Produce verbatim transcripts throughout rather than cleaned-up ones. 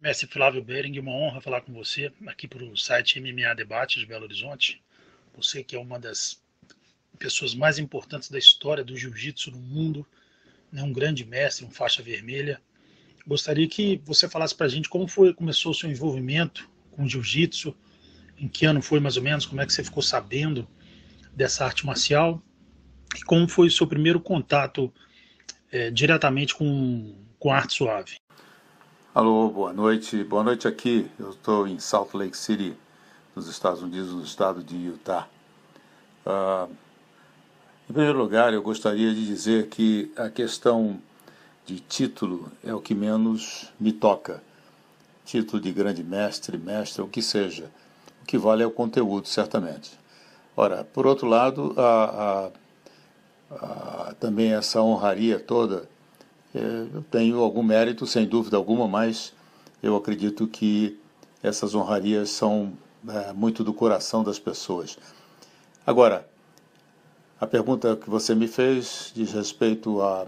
Mestre Flávio Behring, uma honra falar com você aqui para o site M M A Debate de Belo Horizonte. Você que é uma das pessoas mais importantes da história do jiu-jitsu no mundo, né? Um grande mestre, um faixa vermelha. Gostaria que você falasse para a gente como foi, começou o seu envolvimento com o jiu-jitsu, em que ano foi mais ou menos, como é que você ficou sabendo dessa arte marcial e como foi o seu primeiro contato é, diretamente com, com a arte suave. Alô, boa noite. Boa noite aqui. Eu estou em Salt Lake City, nos Estados Unidos, no estado de Utah. Ah, em primeiro lugar, eu gostaria de dizer que a questão de título é o que menos me toca. Título de grande mestre, mestre, o que seja. O que vale é o conteúdo, certamente. Ora, por outro lado, a, a, a, também essa honraria toda, eu tenho algum mérito, sem dúvida alguma, mas eu acredito que essas honrarias são é, muito do coração das pessoas. Agora, a pergunta que você me fez diz respeito a,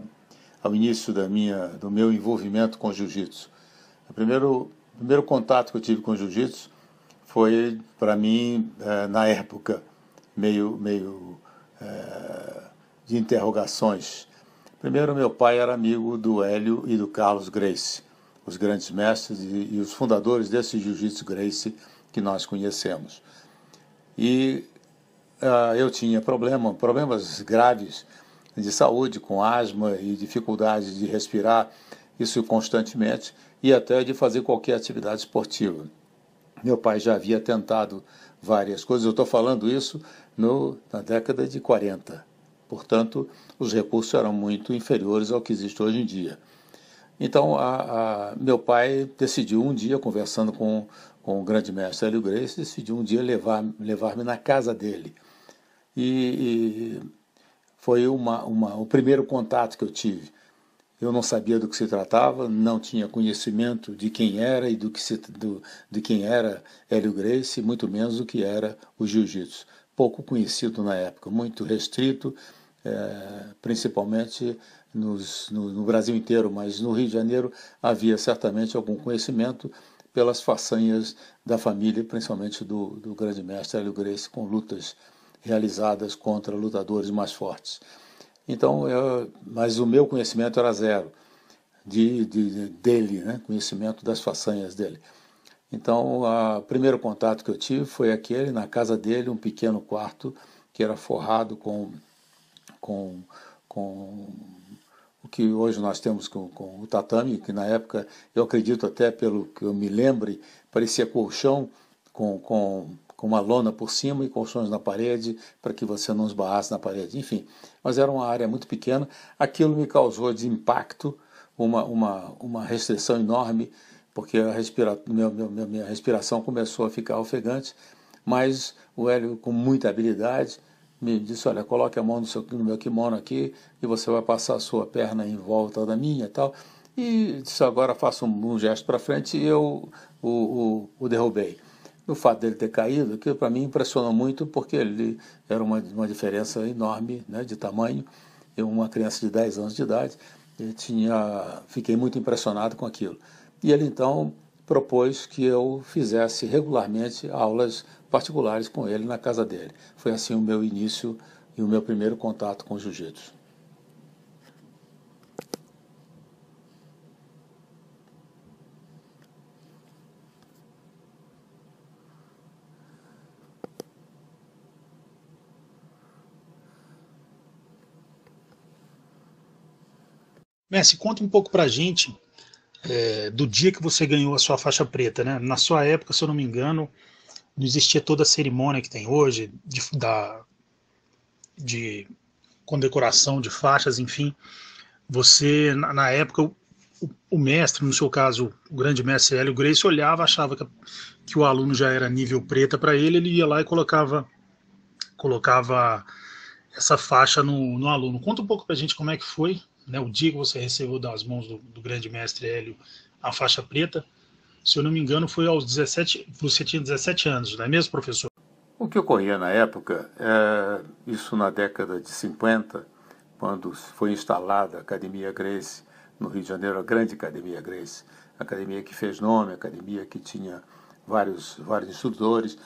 ao início da minha, do meu envolvimento com o jiu-jitsu. O primeiro, o primeiro contato que eu tive com o jiu-jitsu foi, para mim, é, na época, meio, meio é, de interrogações. Primeiro, meu pai era amigo do Hélio e do Carlos Gracie, os grandes mestres e, e os fundadores desse Jiu-Jitsu Gracie que nós conhecemos. E uh, eu tinha problema, problemas graves de saúde, com asma e dificuldade de respirar, isso constantemente, e até de fazer qualquer atividade esportiva. Meu pai já havia tentado várias coisas, eu estou falando isso no, na década de quarenta. Portanto, os recursos eram muito inferiores ao que existe hoje em dia. Então, a, a, meu pai decidiu um dia, conversando com, com o grande mestre Hélio Gracie, decidiu um dia levar, levar-me na casa dele. E, e foi uma, uma, o primeiro contato que eu tive. Eu não sabia do que se tratava, não tinha conhecimento de quem era e do que se, do, de quem era Hélio Gracie, muito menos do que era o jiu-jitsu. Pouco conhecido na época, muito restrito, É, principalmente nos, no, no Brasil inteiro, mas no Rio de Janeiro havia certamente algum conhecimento pelas façanhas da família, principalmente do, do grande mestre Hélio Gracie, com lutas realizadas contra lutadores mais fortes. Então, eu, mas o meu conhecimento era zero, de, de, dele, né? Conhecimento das façanhas dele. Então, a, o primeiro contato que eu tive foi aquele, na casa dele, um pequeno quarto que era forrado com... Com, com o que hoje nós temos com, com o tatame, que na época, eu acredito até pelo que eu me lembre, parecia colchão com, com, com uma lona por cima e colchões na parede para que você não esbarrasse na parede, enfim. Mas era uma área muito pequena, aquilo me causou de impacto uma, uma, uma restrição enorme, porque a respira... minha, minha, minha respiração começou a ficar ofegante, mas o Hélio, com muita habilidade, me disse, olha, coloque a mão no, seu, no meu kimono aqui e você vai passar a sua perna em volta da minha e tal. E disse, agora faça um, um gesto para frente e eu o, o, o derrubei. O fato dele ter caído, aquilo para mim impressionou muito, porque ele era uma, uma diferença enorme, né, de tamanho. Eu, uma criança de dez anos de idade, eu tinha, fiquei muito impressionado com aquilo. E ele então propôs que eu fizesse regularmente aulas particulares com ele na casa dele. Foi assim o meu início e o meu primeiro contato com o jiu-jitsu. Mestre, conta um pouco pra gente é, do dia que você ganhou a sua faixa preta, né? Na sua época, se eu não me engano, não existia toda a cerimônia que tem hoje, de, da, de condecoração de faixas, enfim. Você, na, na época, o, o mestre, no seu caso, o grande mestre Hélio Gracie, olhava, achava que, que o aluno já era nível preta para ele, ele ia lá e colocava, colocava essa faixa no, no aluno. Conta um pouco para a gente como é que foi, né, o dia que você recebeu das mãos do, do grande mestre Hélio a faixa preta. Se eu não me engano, foi aos dezessete, você tinha dezessete anos, não é mesmo, professor? O que ocorria na época, é, isso na década de cinquenta, quando foi instalada a Academia Gracie no Rio de Janeiro, a grande Academia Gracie, academia que fez nome, academia que tinha vários, vários instrutores,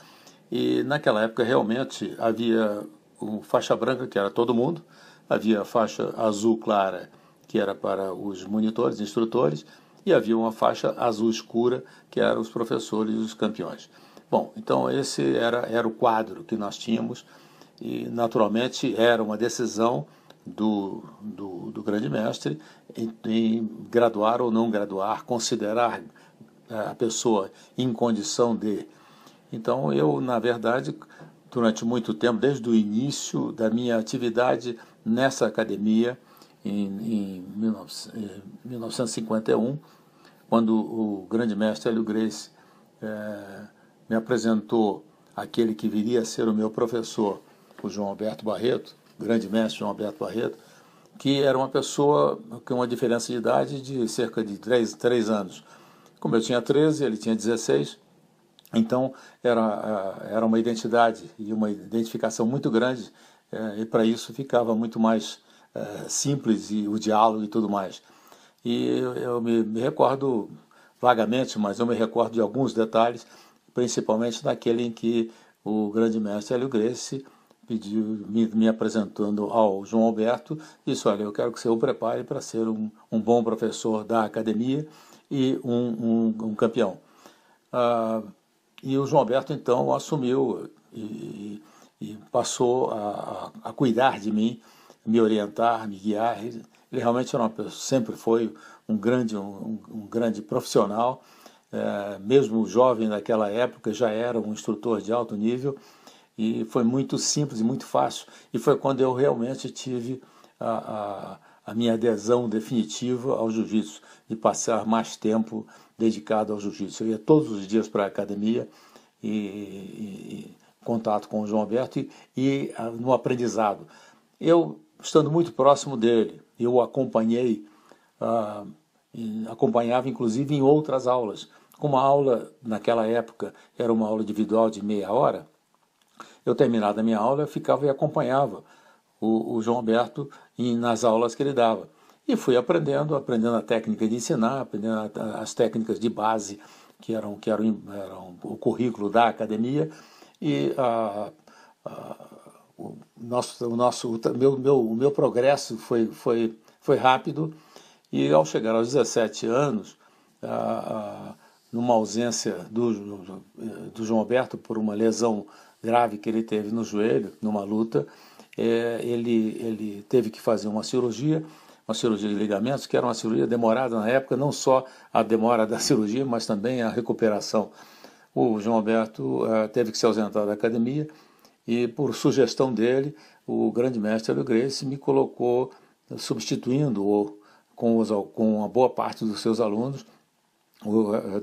e naquela época realmente havia um faixa branca, que era todo mundo, havia faixa azul clara, que era para os monitores, instrutores, e havia uma faixa azul escura, que eram os professores e os campeões. Bom, então esse era, era o quadro que nós tínhamos, e naturalmente era uma decisão do, do, do grande mestre em, em graduar ou não graduar, considerar a pessoa em condição de. Então eu, na verdade, durante muito tempo, desde o início da minha atividade nessa academia, em, em mil novecentos e cinquenta e um, quando o grande mestre Hélio Gracie é, me apresentou aquele que viria a ser o meu professor, o João Alberto Barreto, grande mestre João Alberto Barreto, que era uma pessoa com uma diferença de idade de cerca de três anos. Como eu tinha treze, ele tinha dezesseis, então era, era uma identidade e uma identificação muito grande, é, e para isso ficava muito mais simples e o diálogo e tudo mais. E eu me, me recordo vagamente, mas eu me recordo de alguns detalhes, principalmente daquele em que o grande mestre Hélio Gracie pediu, me, me apresentando ao João Alberto, disse: olha, eu quero que você o prepare para ser um, um bom professor da academia e um, um, um campeão. Ah, e o João Alberto então assumiu e, e passou a, a cuidar de mim, me orientar, me guiar. Ele realmente era uma pessoa, sempre foi um grande, um, um grande profissional, é, mesmo jovem naquela época, já era um instrutor de alto nível, e foi muito simples e muito fácil, e foi quando eu realmente tive a, a, a minha adesão definitiva ao jiu-jitsu, de passar mais tempo dedicado ao jiu-jitsu. Eu ia todos os dias para a academia, e, e contato com o João Alberto, e, e no aprendizado. Eu, estando muito próximo dele, eu o acompanhei, uh, acompanhava inclusive em outras aulas. Como a aula naquela época era uma aula individual de meia hora, eu terminava a minha aula, eu ficava e acompanhava o, o João Alberto em, nas aulas que ele dava. E fui aprendendo, aprendendo a técnica de ensinar, aprendendo a, as técnicas de base, que eram, que eram, eram o currículo da academia, e a... Uh, uh, O nosso, o nosso, o meu, meu, o meu progresso foi, foi, foi rápido, e ao chegar aos dezessete anos, ah, ah, numa ausência do, do, do João Alberto por uma lesão grave que ele teve no joelho, numa luta, eh, ele, ele teve que fazer uma cirurgia, uma cirurgia de ligamentos, que era uma cirurgia demorada na época, não só a demora da cirurgia, mas também a recuperação. O João Alberto ah, teve que se ausentar da academia, e por sugestão dele, o grande mestre Hélio Gracie me colocou substituindo-o com, os, com uma boa parte dos seus alunos,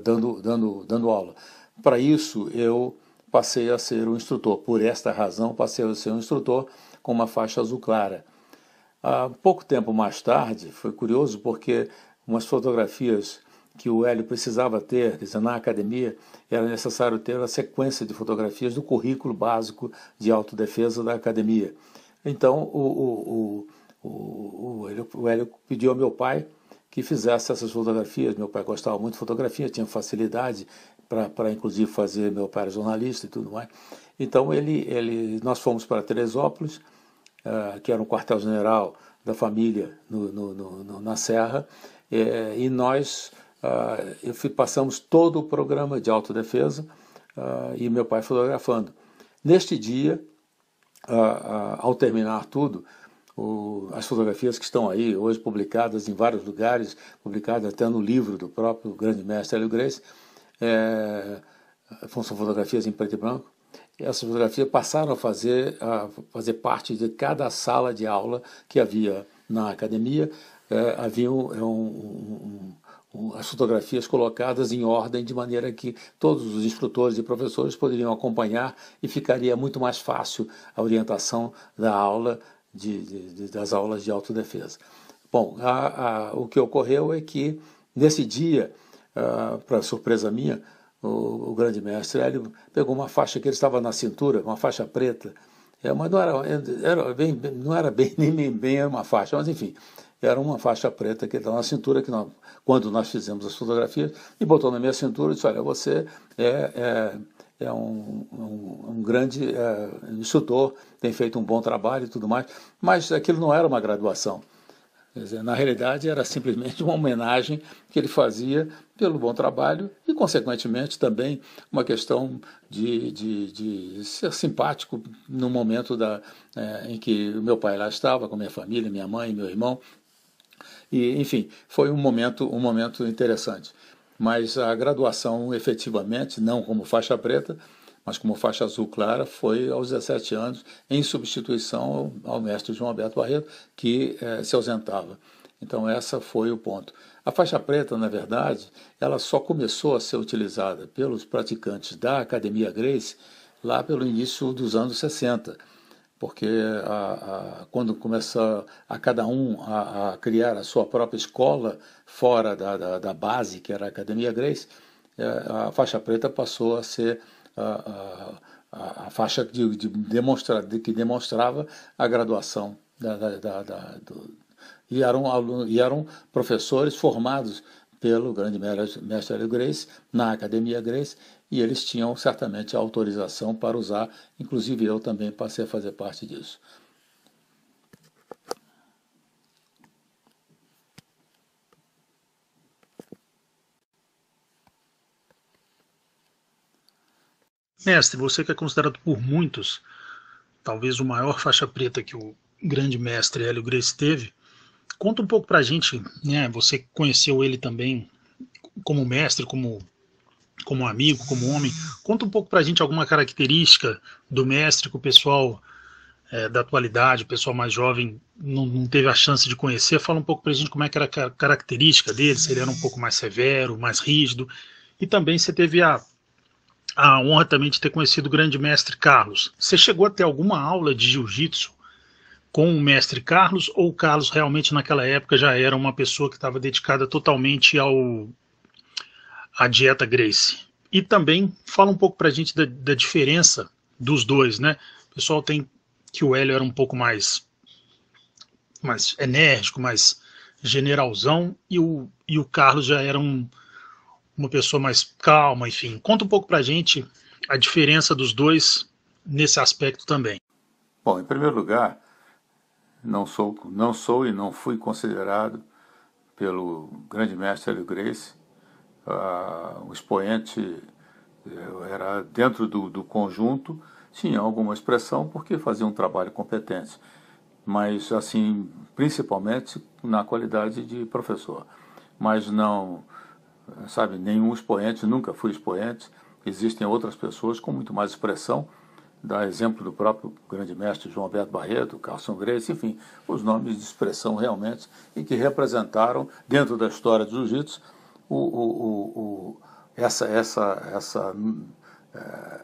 dando, dando, dando aula. Para isso, eu passei a ser um instrutor. Por esta razão, passei a ser um instrutor com uma faixa azul clara. Há pouco tempo mais tarde, foi curioso, porque umas fotografias que o Hélio precisava ter, quer dizer, na academia, era necessário ter a sequência de fotografias do currículo básico de autodefesa da academia. Então, o, o, o, o, o, Hélio, o Hélio pediu ao meu pai que fizesse essas fotografias. Meu pai gostava muito de fotografia, tinha facilidade para, inclusive, fazer. Meu pai era jornalista e tudo mais. Então, ele, ele, nós fomos para Teresópolis, uh, que era um quartel-general da família no, no, no, na Serra, eh, e nós... Uh, eu fui, passamos todo o programa de autodefesa uh, e meu pai fotografando. Neste dia, uh, uh, ao terminar tudo, o, as fotografias que estão aí hoje publicadas em vários lugares, publicadas até no livro do próprio grande mestre Hélio Gracie, é, são fotografias em preto e branco. Essas fotografias passaram a fazer, a fazer parte de cada sala de aula que havia na academia. É, havia um... um, um as fotografias colocadas em ordem, de maneira que todos os instrutores e professores poderiam acompanhar, e ficaria muito mais fácil a orientação da aula, de, de, das aulas de autodefesa. Bom, a, a, o que ocorreu é que, nesse dia, para surpresa minha, o, o grande mestre Hélio pegou uma faixa que ele estava na cintura, uma faixa preta, é, mas não era, era bem, não era bem, nem bem uma faixa, mas enfim... era uma faixa preta que estava na cintura, que nós, quando nós fizemos as fotografias, e botou na minha cintura e disse, olha, você é, é, é um, um, um grande é, instrutor, tem feito um bom trabalho e tudo mais, mas aquilo não era uma graduação. Quer dizer, na realidade, era simplesmente uma homenagem que ele fazia pelo bom trabalho e, consequentemente, também uma questão de, de, de ser simpático no momento da, é, em que o meu pai lá estava, com minha família, minha mãe, meu irmão. E, enfim, foi um momento, um momento interessante. Mas a graduação, efetivamente, não como faixa preta, mas como faixa azul clara, foi aos dezessete anos, em substituição ao, ao mestre João Alberto Barreto, que eh, se ausentava. Então, essa foi o ponto. A faixa preta, na verdade, ela só começou a ser utilizada pelos praticantes da Academia Gracie lá pelo início dos anos sessenta, porque a, a, quando começa a cada um a, a criar a sua própria escola fora da, da, da base, que era a Academia Gracie, a faixa preta passou a ser A, a, a faixa de, de demonstra, de, que demonstrava a graduação. Da, da, da, da, do, e, eram alunos, e eram professores formados pelo grande mestre Hélio Gracie, na Academia Gracie, e eles tinham certamente a autorização para usar, inclusive eu também passei a fazer parte disso. Mestre, você que é considerado por muitos, talvez o maior faixa preta que o grande mestre Hélio Gracie teve, conta um pouco pra gente, né, você conheceu ele também como mestre, como, como amigo, como homem, conta um pouco pra gente alguma característica do mestre que o pessoal é, da atualidade, o pessoal mais jovem não, não teve a chance de conhecer, fala um pouco pra gente como é que era a característica dele, se ele era um pouco mais severo, mais rígido, e também você teve a a honra também de ter conhecido o grande mestre Carlos. Você chegou a ter alguma aula de jiu-jitsu com o mestre Carlos, ou o Carlos realmente naquela época já era uma pessoa que estava dedicada totalmente ao, à dieta Gracie? E também fala um pouco para a gente da, da diferença dos dois, né? O pessoal tem que o Hélio era um pouco mais, mais enérgico, mais generalzão, e o, e o Carlos já era um... uma pessoa mais calma, enfim. Conta um pouco para a gente a diferença dos dois nesse aspecto também. Bom, em primeiro lugar, não sou, não sou e não fui considerado pelo grande mestre Hélio Gracie uh, um expoente, era dentro do, do conjunto, tinha alguma expressão porque fazia um trabalho competente, mas assim, principalmente na qualidade de professor, mas não... sabe, nenhum expoente, nunca fui expoente. Existem outras pessoas com muito mais expressão, dá exemplo do próprio grande mestre João Alberto Barreto, Carlson Gracie, enfim, os nomes de expressão realmente, e que representaram, dentro da história do jiu-jitsu, o, o, o, o, essa, essa, essa,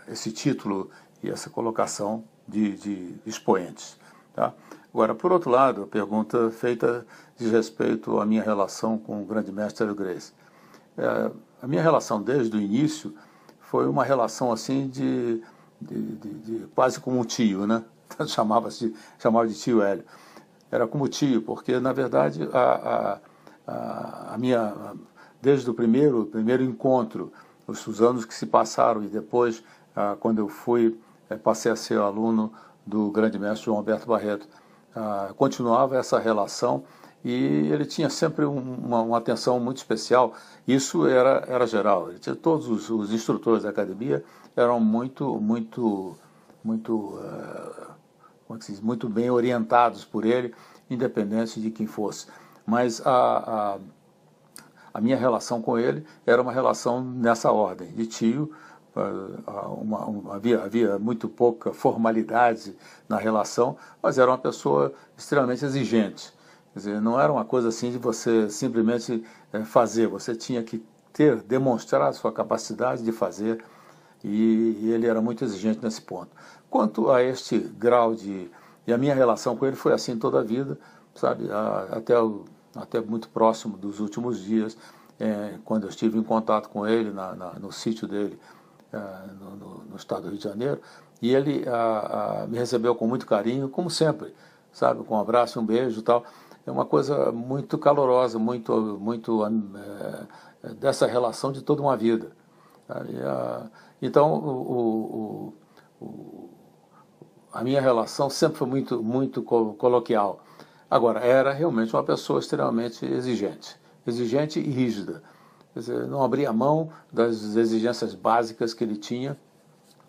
esse título e essa colocação de, de expoentes. Tá? Agora, por outro lado, a pergunta feita diz respeito à minha relação com o grande mestre Hélio Gracie. É, a minha relação desde o início foi uma relação assim de, de, de, de quase como um tio, né? Chamava-se, chamava de tio Hélio. Era como tio, porque na verdade a, a, a, a minha, desde o primeiro, primeiro encontro, os, os anos que se passaram e depois, a, quando eu fui, é, passei a ser aluno do grande mestre João Alberto Barreto, a, continuava essa relação. E ele tinha sempre uma, uma atenção muito especial, isso era, era geral. Ele tinha, todos os, os instrutores da academia eram muito, muito, muito, uh, como é que se diz? Muito bem orientados por ele, independente de quem fosse. Mas a, a, a minha relação com ele era uma relação nessa ordem, de tio. Uma, uma, havia, havia muito pouca formalidade na relação, mas era uma pessoa extremamente exigente. Quer dizer, não era uma coisa assim de você simplesmente fazer, você tinha que ter, demonstrar a sua capacidade de fazer, e, e ele era muito exigente nesse ponto. Quanto a este grau de... E a minha relação com ele foi assim toda a vida, sabe, a, até, o, até muito próximo dos últimos dias, é, quando eu estive em contato com ele na, na, no sítio dele, é, no, no, no estado do Rio de Janeiro, e ele a, a, me recebeu com muito carinho, como sempre, sabe, com um abraço, um beijo e tal. é uma coisa muito calorosa, muito, muito é, dessa relação de toda uma vida. Então, o, o, o, a minha relação sempre foi muito, muito coloquial. Agora, era realmente uma pessoa extremamente exigente, exigente e rígida. Quer dizer, não abria mão das exigências básicas que ele tinha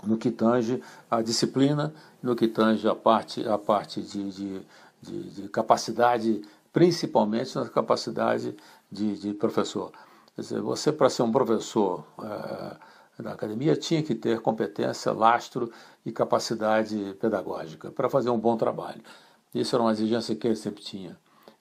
no que tange a disciplina, no que tange a parte, a parte de, de, de, de capacidade, principalmente na capacidade de, de professor. Quer dizer, você, para ser um professor é, na academia, tinha que ter competência, lastro e capacidade pedagógica para fazer um bom trabalho. Isso era uma exigência que ele sempre tinha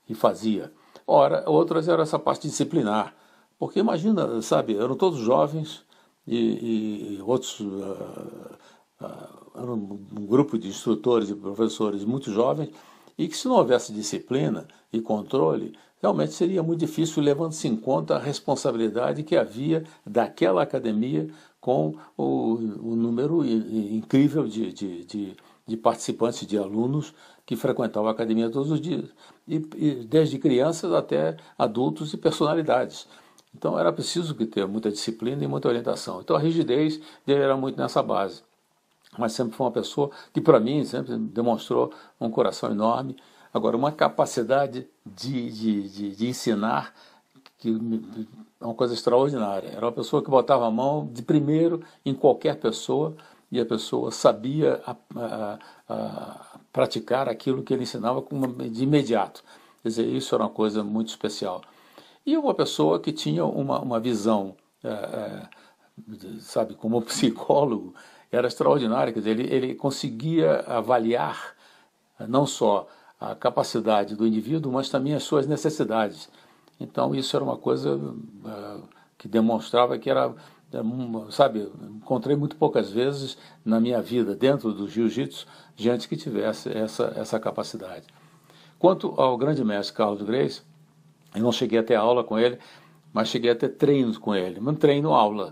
e fazia. Ora, outras era essa parte disciplinar, porque imagina, sabe, eram todos jovens e, e outros, uh, uh, era um grupo de instrutores e professores muito jovens, e que se não houvesse disciplina e controle, realmente seria muito difícil, levando-se em conta a responsabilidade que havia daquela academia com o, o número incrível de, de, de, de participantes, de alunos, que frequentavam a academia todos os dias, e, e desde crianças até adultos e personalidades. Então era preciso ter muita disciplina e muita orientação. Então a rigidez dele era muito nessa base. Mas sempre foi uma pessoa que, para mim, sempre demonstrou um coração enorme. Agora, uma capacidade de, de, de, de ensinar, que é uma coisa extraordinária. Era uma pessoa que botava a mão de primeiro em qualquer pessoa, e a pessoa sabia a, a, a praticar aquilo que ele ensinava de imediato. Quer dizer, isso era uma coisa muito especial. E uma pessoa que tinha uma, uma visão, é, é, sabe, como psicólogo, era extraordinária. Quer dizer, ele, ele conseguia avaliar não só a capacidade do indivíduo, mas também as suas necessidades. Então, isso era uma coisa é, que demonstrava que era... Sabe, encontrei muito poucas vezes na minha vida, dentro do jiu-jitsu, gente que tivesse essa, essa capacidade. Quanto ao grande mestre Carlos Gracie, eu não cheguei a ter aula com ele, mas cheguei a ter treinos com ele, um treino-aula.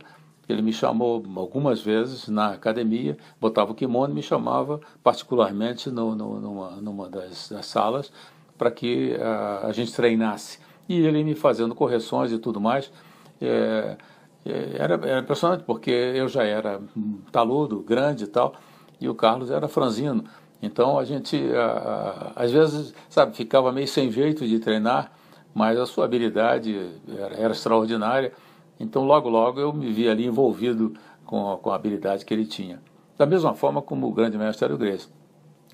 Ele me chamou algumas vezes na academia, botava o kimono e me chamava particularmente no, no, numa, numa das, das salas para que a, a gente treinasse. E ele me fazendo correções e tudo mais. É, Era, era impressionante, porque eu já era taludo, grande e tal, e o Carlos era franzino. Então a gente, a, a, às vezes, sabe, ficava meio sem jeito de treinar, mas a sua habilidade era, era extraordinária. Então logo, logo eu me vi ali envolvido com a, com a habilidade que ele tinha. Da mesma forma como o grande mestre Hélio Gracie.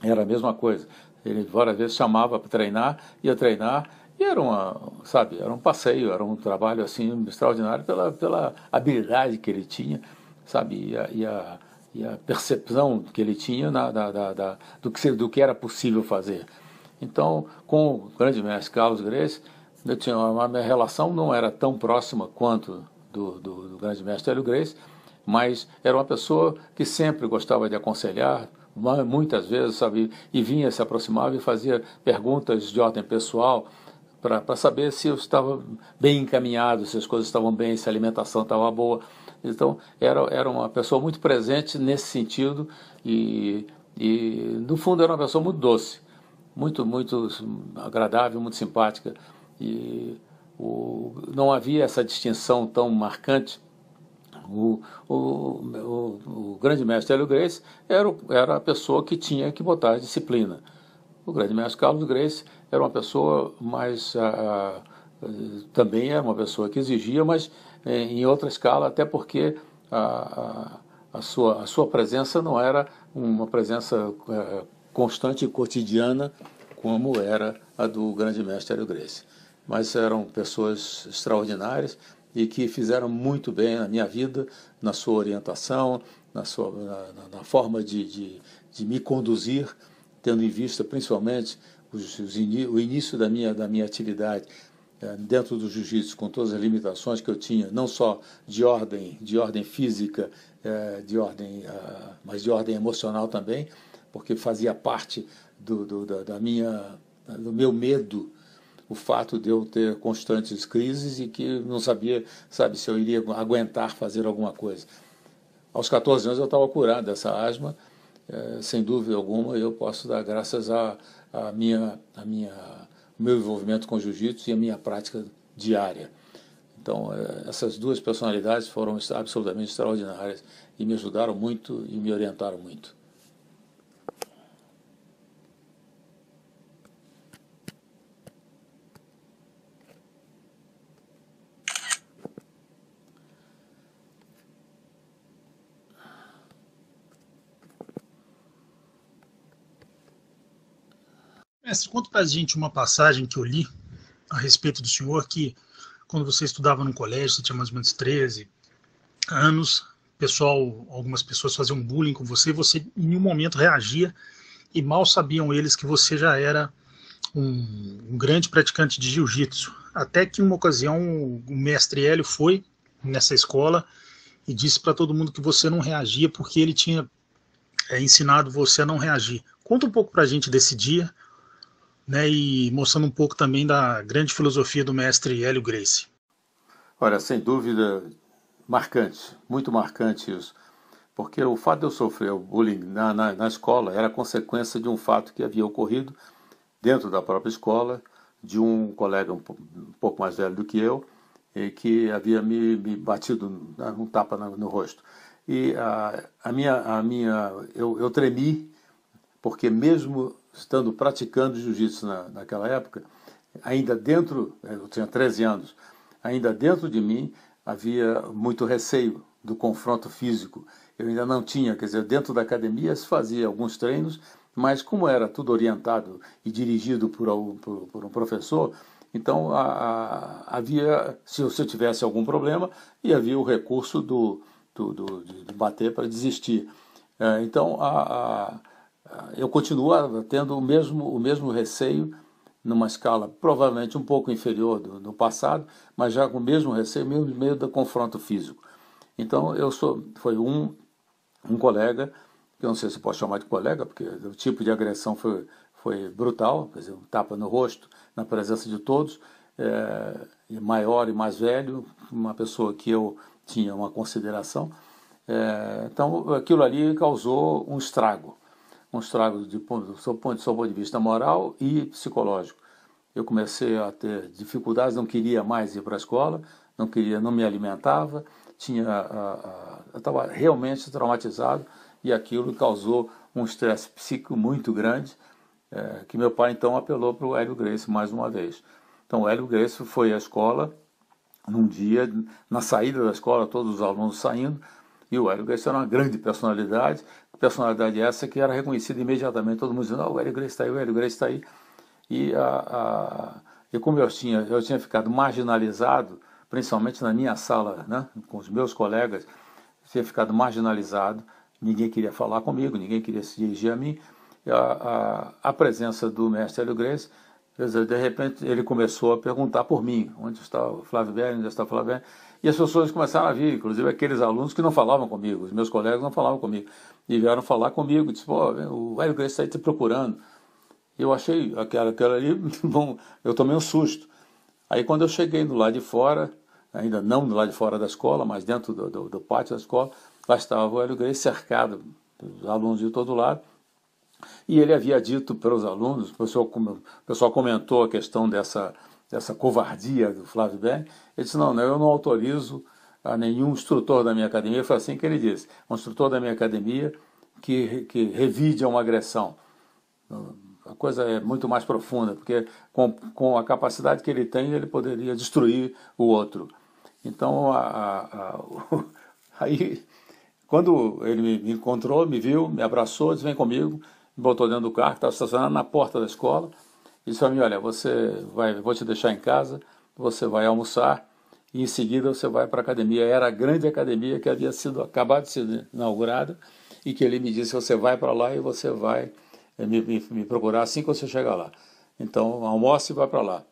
Era a mesma coisa. Ele várias vezes chamava para treinar, ia treinar, e era, uma, sabe, era um passeio, era um trabalho assim, extraordinário pela, pela habilidade que ele tinha, sabe, e, a, e, a, e a percepção que ele tinha na, da, da, da, do, que, do que era possível fazer. Então, com o grande mestre Carlos Gracie, eu tinha uma, a minha relação não era tão próxima quanto do, do, do grande mestre Hélio Gracie, mas era uma pessoa que sempre gostava de aconselhar, muitas vezes, sabe, e vinha, se aproximava e fazia perguntas de ordem pessoal, para saber se eu estava bem encaminhado, se as coisas estavam bem, se a alimentação estava boa. Então, era, era uma pessoa muito presente nesse sentido e, e, no fundo, era uma pessoa muito doce, muito, muito agradável, muito simpática. E o, não havia essa distinção tão marcante. O, o, o, o grande mestre Hélio Gracie era, era a pessoa que tinha que botar a disciplina. O grande mestre Carlos Gracie era uma pessoa, mas ah, também era uma pessoa que exigia, mas em outra escala, até porque a, a, a, sua, a sua presença não era uma presença ah, constante e cotidiana como era a do grande mestre Hélio Gracie. Mas eram pessoas extraordinárias e que fizeram muito bem na minha vida, na sua orientação, na, sua, na, na forma de, de, de me conduzir, tendo em vista principalmente os, os in, o início da minha, da minha atividade é, dentro do jiu-jitsu, com todas as limitações que eu tinha, não só de ordem, de ordem física, é, de ordem, é, mas de ordem emocional também, porque fazia parte do, do, da, da minha, do meu medo o fato de eu ter constantes crises e que não sabia, sabe, se eu iria aguentar fazer alguma coisa. Aos quatorze anos eu estava curado dessa asma. É, sem dúvida alguma, eu posso dar graças à minha, a minha meu envolvimento com jiu-jitsu e a minha prática diária. Então, essas duas personalidades foram absolutamente extraordinárias e me ajudaram muito e me orientaram muito. Mestre, conta pra gente uma passagem que eu li a respeito do senhor, que quando você estudava no colégio, você tinha mais ou menos treze anos, pessoal, algumas pessoas faziam bullying com você, e você em nenhum momento reagia, e mal sabiam eles que você já era um, um grande praticante de jiu-jitsu. Até que uma ocasião o mestre Hélio foi nessa escola e disse para todo mundo que você não reagia porque ele tinha é, ensinado você a não reagir. Conta um pouco pra gente desse dia, né, e mostrando um pouco também da grande filosofia do mestre Hélio Gracie. Olha, sem dúvida, marcante, muito marcante isso, porque o fato de eu sofrer o bullying na, na, na escola era consequência de um fato que havia ocorrido dentro da própria escola, de um colega um, um pouco mais velho do que eu, e que havia me, me batido um tapa no, no rosto. E a, a minha, a minha eu, eu tremi, porque mesmo estando praticando jiu-jitsu na, naquela época, ainda dentro, eu tinha treze anos, ainda dentro de mim havia muito receio do confronto físico. Eu ainda não tinha, quer dizer, dentro da academia se fazia alguns treinos, mas como era tudo orientado e dirigido por, por, por um professor, então a, a, havia, se, se eu tivesse algum problema, e havia o recurso do, do, do, de bater para desistir. É, então, a... a eu continuava tendo o mesmo, o mesmo receio, numa escala provavelmente um pouco inferior do, do passado, mas já com o mesmo receio, mesmo medo do confronto físico. Então, eu sou, foi um, um colega, que eu não sei se posso chamar de colega, porque o tipo de agressão foi, foi brutal, quer dizer, um tapa no rosto, na presença de todos, é, maior e mais velho, uma pessoa que eu tinha uma consideração. É, então, aquilo ali causou um estrago. um estrago do seu ponto de vista moral e psicológico. Eu comecei a ter dificuldades, não queria mais ir para a escola, não queria, não me alimentava, tinha, a, a, eu estava realmente traumatizado, e aquilo causou um estresse psíquico muito grande, é, que meu pai então apelou para o Hélio Gracie mais uma vez. Então o Hélio Gracie foi à escola, num dia, na saída da escola, todos os alunos saindo, e o Hélio Gracie era uma grande personalidade, personalidade essa que era reconhecida imediatamente, todo mundo dizendo, ah, o Hélio Gracie está aí, o Hélio Gracie está aí. E, a, a, e como eu tinha, eu tinha ficado marginalizado, principalmente na minha sala, né, com os meus colegas, eu tinha ficado marginalizado, ninguém queria falar comigo, ninguém queria se dirigir a mim. E a, a, a presença do mestre Hélio Gracie, de repente ele começou a perguntar por mim, onde está o Flávio Behring, onde está o Flávio Behring? E as pessoas começaram a vir, inclusive aqueles alunos que não falavam comigo, os meus colegas não falavam comigo, e vieram falar comigo, disse, pô, o Hélio Gracie está te procurando. Eu achei aquela, aquela ali, bom, eu tomei um susto. Aí quando eu cheguei do lado de fora, ainda não do lado de fora da escola, mas dentro do, do, do pátio da escola, lá estava o Hélio Gracie cercado, os alunos de todo lado, e ele havia dito para os alunos, o pessoal, o pessoal comentou a questão dessa... essa covardia do Flávio Behring, ele disse, não, não, eu não autorizo a nenhum instrutor da minha academia, foi assim que ele disse, um instrutor da minha academia que, que revide a uma agressão. A coisa é muito mais profunda, porque com, com a capacidade que ele tem, ele poderia destruir o outro. Então, a, a, a, o, aí, quando ele me encontrou, me viu, me abraçou, disse, vem comigo, me botou dentro do carro, que estava estacionado na porta da escola, disse para mim, olha, você vai, vou te deixar em casa, você vai almoçar e em seguida você vai para a academia. Era a grande academia que havia sido, acabado de ser inaugurada, e que ele me disse, você vai para lá e você vai me, me, me procurar assim que você chegar lá. Então, almoça e vai para lá.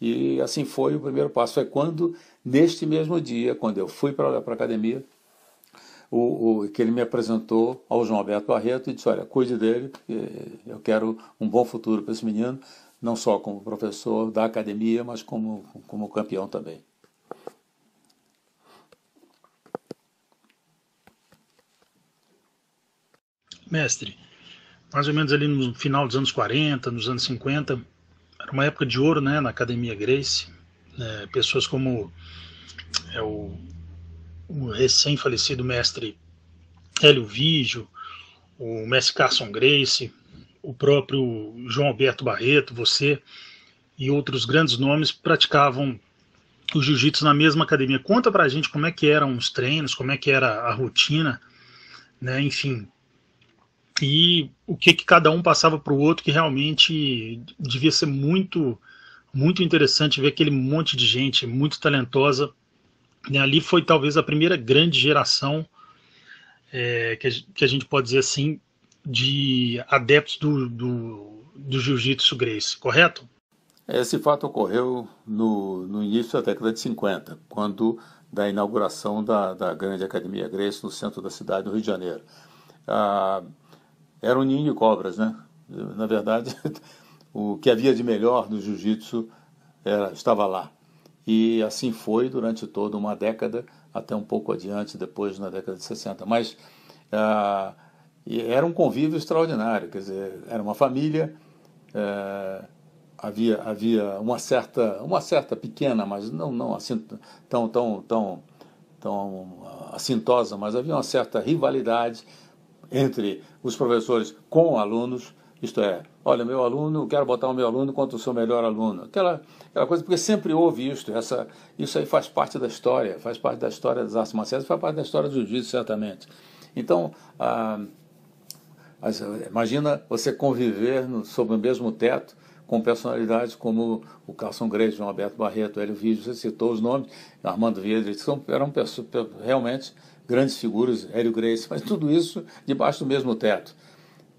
E assim foi o primeiro passo. Foi quando, neste mesmo dia, quando eu fui para a academia, O, o, que ele me apresentou ao João Alberto Barreto e disse, olha, cuide dele, eu quero um bom futuro para esse menino, não só como professor da academia, mas como, como campeão também. Mestre, mais ou menos ali no final dos anos quarenta, nos anos cinquenta, uma época de ouro, né, na Academia Gracie, né, pessoas como é, o, o recém-falecido mestre Hélio Vieira, o mestre Carlson Gracie, o próprio João Alberto Barreto, você e outros grandes nomes praticavam o jiu-jitsu na mesma academia. Conta pra gente como é que eram os treinos, como é que era a rotina, né, enfim, e o que que cada um passava pro outro, que realmente devia ser muito, muito interessante ver aquele monte de gente muito talentosa. E ali foi talvez a primeira grande geração, é, que, que a gente pode dizer assim, de adeptos do, do, do Jiu-Jitsu Gracie, correto? Esse fato ocorreu no, no início da década de cinquenta, quando da inauguração da, da grande Academia Gracie no centro da cidade do Rio de Janeiro. Ah, era um ninho de cobras, né? Na verdade, o que havia de melhor no jiu-jitsu era, estava lá. E assim foi durante toda uma década, até um pouco adiante, depois na década de sessenta. Mas ah, era um convívio extraordinário, quer dizer, era uma família, é, havia, havia uma, certa, uma certa pequena, mas não, não assim, tão, tão, tão, tão assintosa, mas havia uma certa rivalidade entre os professores com alunos, isto é, olha, meu aluno, quero botar o meu aluno contra o seu melhor aluno. Aquela, aquela coisa, porque sempre houve isto, essa, isso aí faz parte da história, faz parte da história das artes marciais, faz parte da história do jiu-jitsu, certamente. Então, ah, imagina você conviver no, sob o mesmo teto com personalidades como o Carlson Gracie, João Alberto Barreto, Hélio Vieira, você citou os nomes, Armando Vieira, são, eram pessoas, realmente grandes figuras, Hélio Gracie, mas tudo isso debaixo do mesmo teto,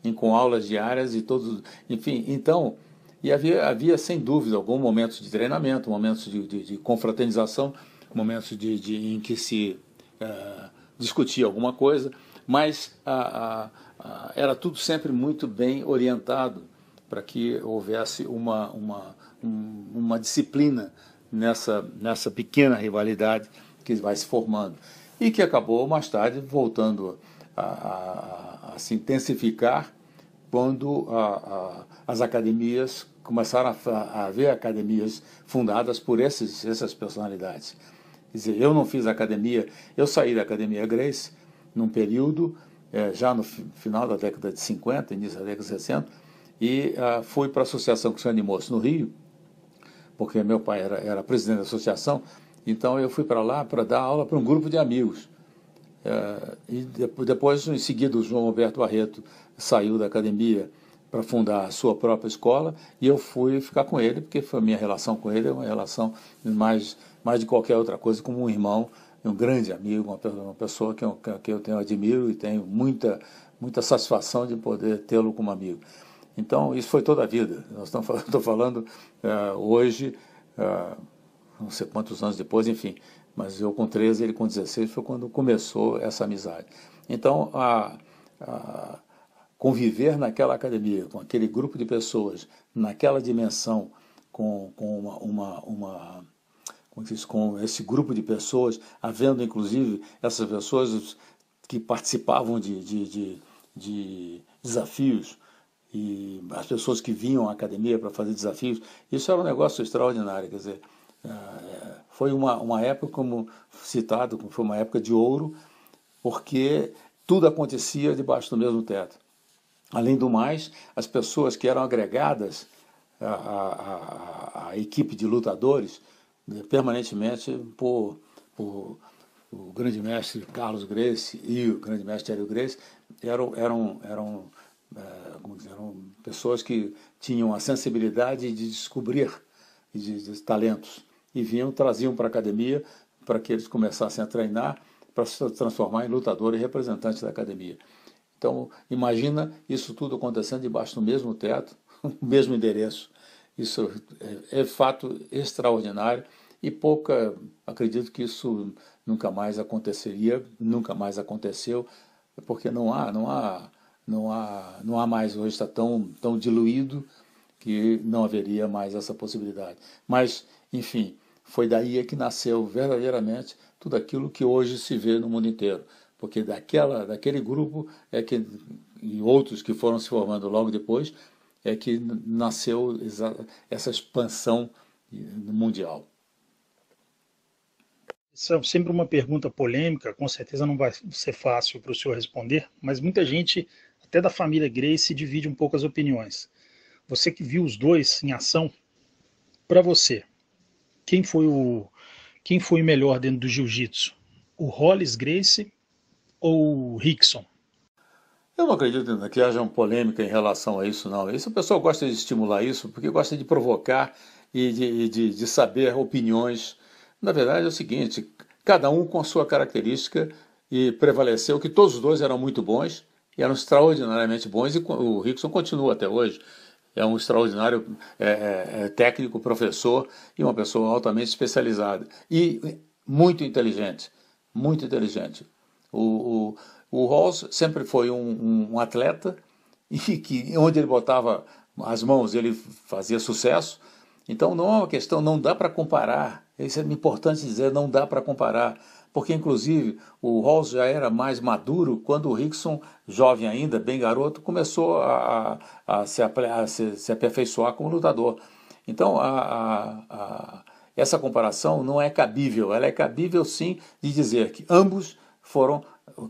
e com aulas diárias e todos, enfim, então, e havia, havia sem dúvida alguns momentos de treinamento, momentos de, de, de confraternização, momentos de, de, em que se uh, discutia alguma coisa, mas a, a, a, era tudo sempre muito bem orientado para que houvesse uma, uma, um, uma disciplina nessa, nessa pequena rivalidade que vai se formando. E que acabou mais tarde voltando a, a, a se intensificar quando a, a, as academias começaram a haver academias fundadas por esses, essas personalidades. Quer dizer, eu não fiz academia, eu saí da Academia Gracie num período, eh, já no final da década de cinquenta, início da década de sessenta, e ah, fui para a Associação Cristã de Moços no Rio, porque meu pai era, era presidente da associação, então eu fui para lá para dar aula para um grupo de amigos. Eh, e depois, em seguida, o João Alberto Barreto saiu da academia para fundar a sua própria escola, e eu fui ficar com ele, porque foi a minha relação com ele, é uma relação mais... mais de qualquer outra coisa, como um irmão, um grande amigo, uma pessoa que eu, que eu tenho, admiro e tenho muita, muita satisfação de poder tê-lo como amigo. Então, isso foi toda a vida. Nós estamos falando, estou falando uh, hoje, uh, não sei quantos anos depois, enfim, mas eu com treze, ele com dezesseis, foi quando começou essa amizade. Então, a, a conviver naquela academia, com aquele grupo de pessoas, naquela dimensão, com, com uma... uma, uma com esse grupo de pessoas, havendo inclusive essas pessoas que participavam de, de, de, de desafios, e as pessoas que vinham à academia para fazer desafios, isso era um negócio extraordinário, quer dizer, foi uma, uma época, como citado, foi uma época de ouro, porque tudo acontecia debaixo do mesmo teto. Além do mais, as pessoas que eram agregadas à, à, à equipe de lutadores, permanentemente por, por o grande mestre Carlos Gracie e o grande mestre Hélio Gracie, eram, eram, eram, eram pessoas que tinham a sensibilidade de descobrir de, de talentos, e vinham, traziam para a academia para que eles começassem a treinar, para se transformar em lutador e representante da academia. Então, imagina isso tudo acontecendo debaixo do mesmo teto, o mesmo endereço. Isso é, é fato extraordinário, e pouca, acredito que isso nunca mais aconteceria, nunca mais aconteceu, porque não há, não há, não há, não há mais, hoje está tão, tão diluído que não haveria mais essa possibilidade. Mas, enfim, foi daí que nasceu verdadeiramente tudo aquilo que hoje se vê no mundo inteiro, porque daquela, daquele grupo é que, e outros que foram se formando logo depois, é que nasceu essa expansão mundial. Isso é sempre uma pergunta polêmica, com certeza não vai ser fácil para o senhor responder, mas muita gente, até da família Gracie, divide um pouco as opiniões. Você que viu os dois em ação, para você, quem foi o quem foi o melhor dentro do jiu-jitsu? O Rolls Gracie ou o Rickson? Eu não acredito que haja uma polêmica em relação a isso, não. Isso, o pessoal gosta de estimular isso, porque gosta de provocar e de, de, de saber opiniões. Na verdade, é o seguinte, cada um com a sua característica, e prevaleceu que todos os dois eram muito bons, e eram extraordinariamente bons, e o Rickson continua até hoje. É um extraordinário é, é, técnico, professor, e uma pessoa altamente especializada. E muito inteligente, muito inteligente. O, o, o Rolls sempre foi um, um, um atleta, e que onde ele botava as mãos ele fazia sucesso. Então não é uma questão, não dá para comparar. Isso é importante dizer, não dá para comparar. Porque, inclusive, o Rolls já era mais maduro quando o Rickson, jovem ainda, bem garoto, começou a, a, se, a se, se aperfeiçoar como lutador. Então, a, a, a, essa comparação não é cabível. Ela é cabível, sim, de dizer que ambos foram...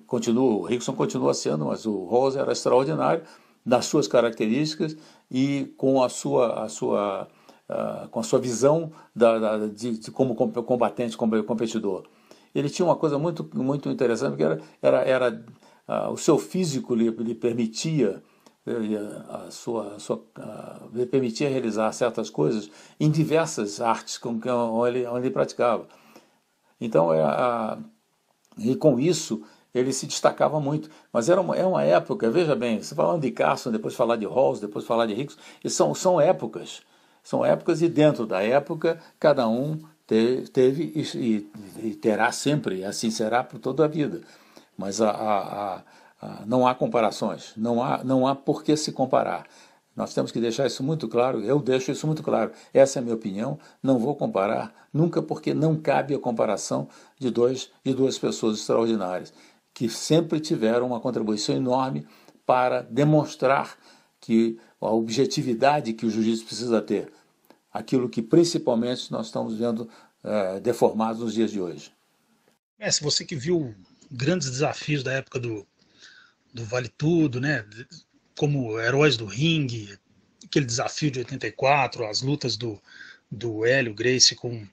Continua, o Rickson continua sendo, mas o Rolls era extraordinário nas suas características e com a sua... A sua Uh, com a sua visão da, da, de, de como combatente, como competidor. Ele tinha uma coisa muito, muito interessante, que era, era, era uh, o seu físico lhe, lhe permitia, lhe, a sua, a sua, uh, lhe permitia realizar certas coisas em diversas artes com, com ele, onde ele praticava. Então, é a, e com isso, ele se destacava muito. Mas era uma, é uma época, veja bem, você falando de Carlson, depois falar de Rolls, depois falar de Rickson, e são, são épocas. São épocas, e dentro da época, cada um te, teve e, e terá sempre, assim será por toda a vida. Mas a, a, a, a, não há comparações, não há, não há por que se comparar. Nós temos que deixar isso muito claro, eu deixo isso muito claro. Essa é a minha opinião, não vou comparar nunca, porque não cabe a comparação de, dois, de duas pessoas extraordinárias, que sempre tiveram uma contribuição enorme para demonstrar que a objetividade que o jiu-jitsu precisa ter, aquilo que principalmente nós estamos vendo é, deformado nos dias de hoje. É, se você que viu grandes desafios da época do, do Vale Tudo, né, como Heróis do Ringue, aquele desafio de oitenta e quatro, as lutas do, do Hélio Gracie com,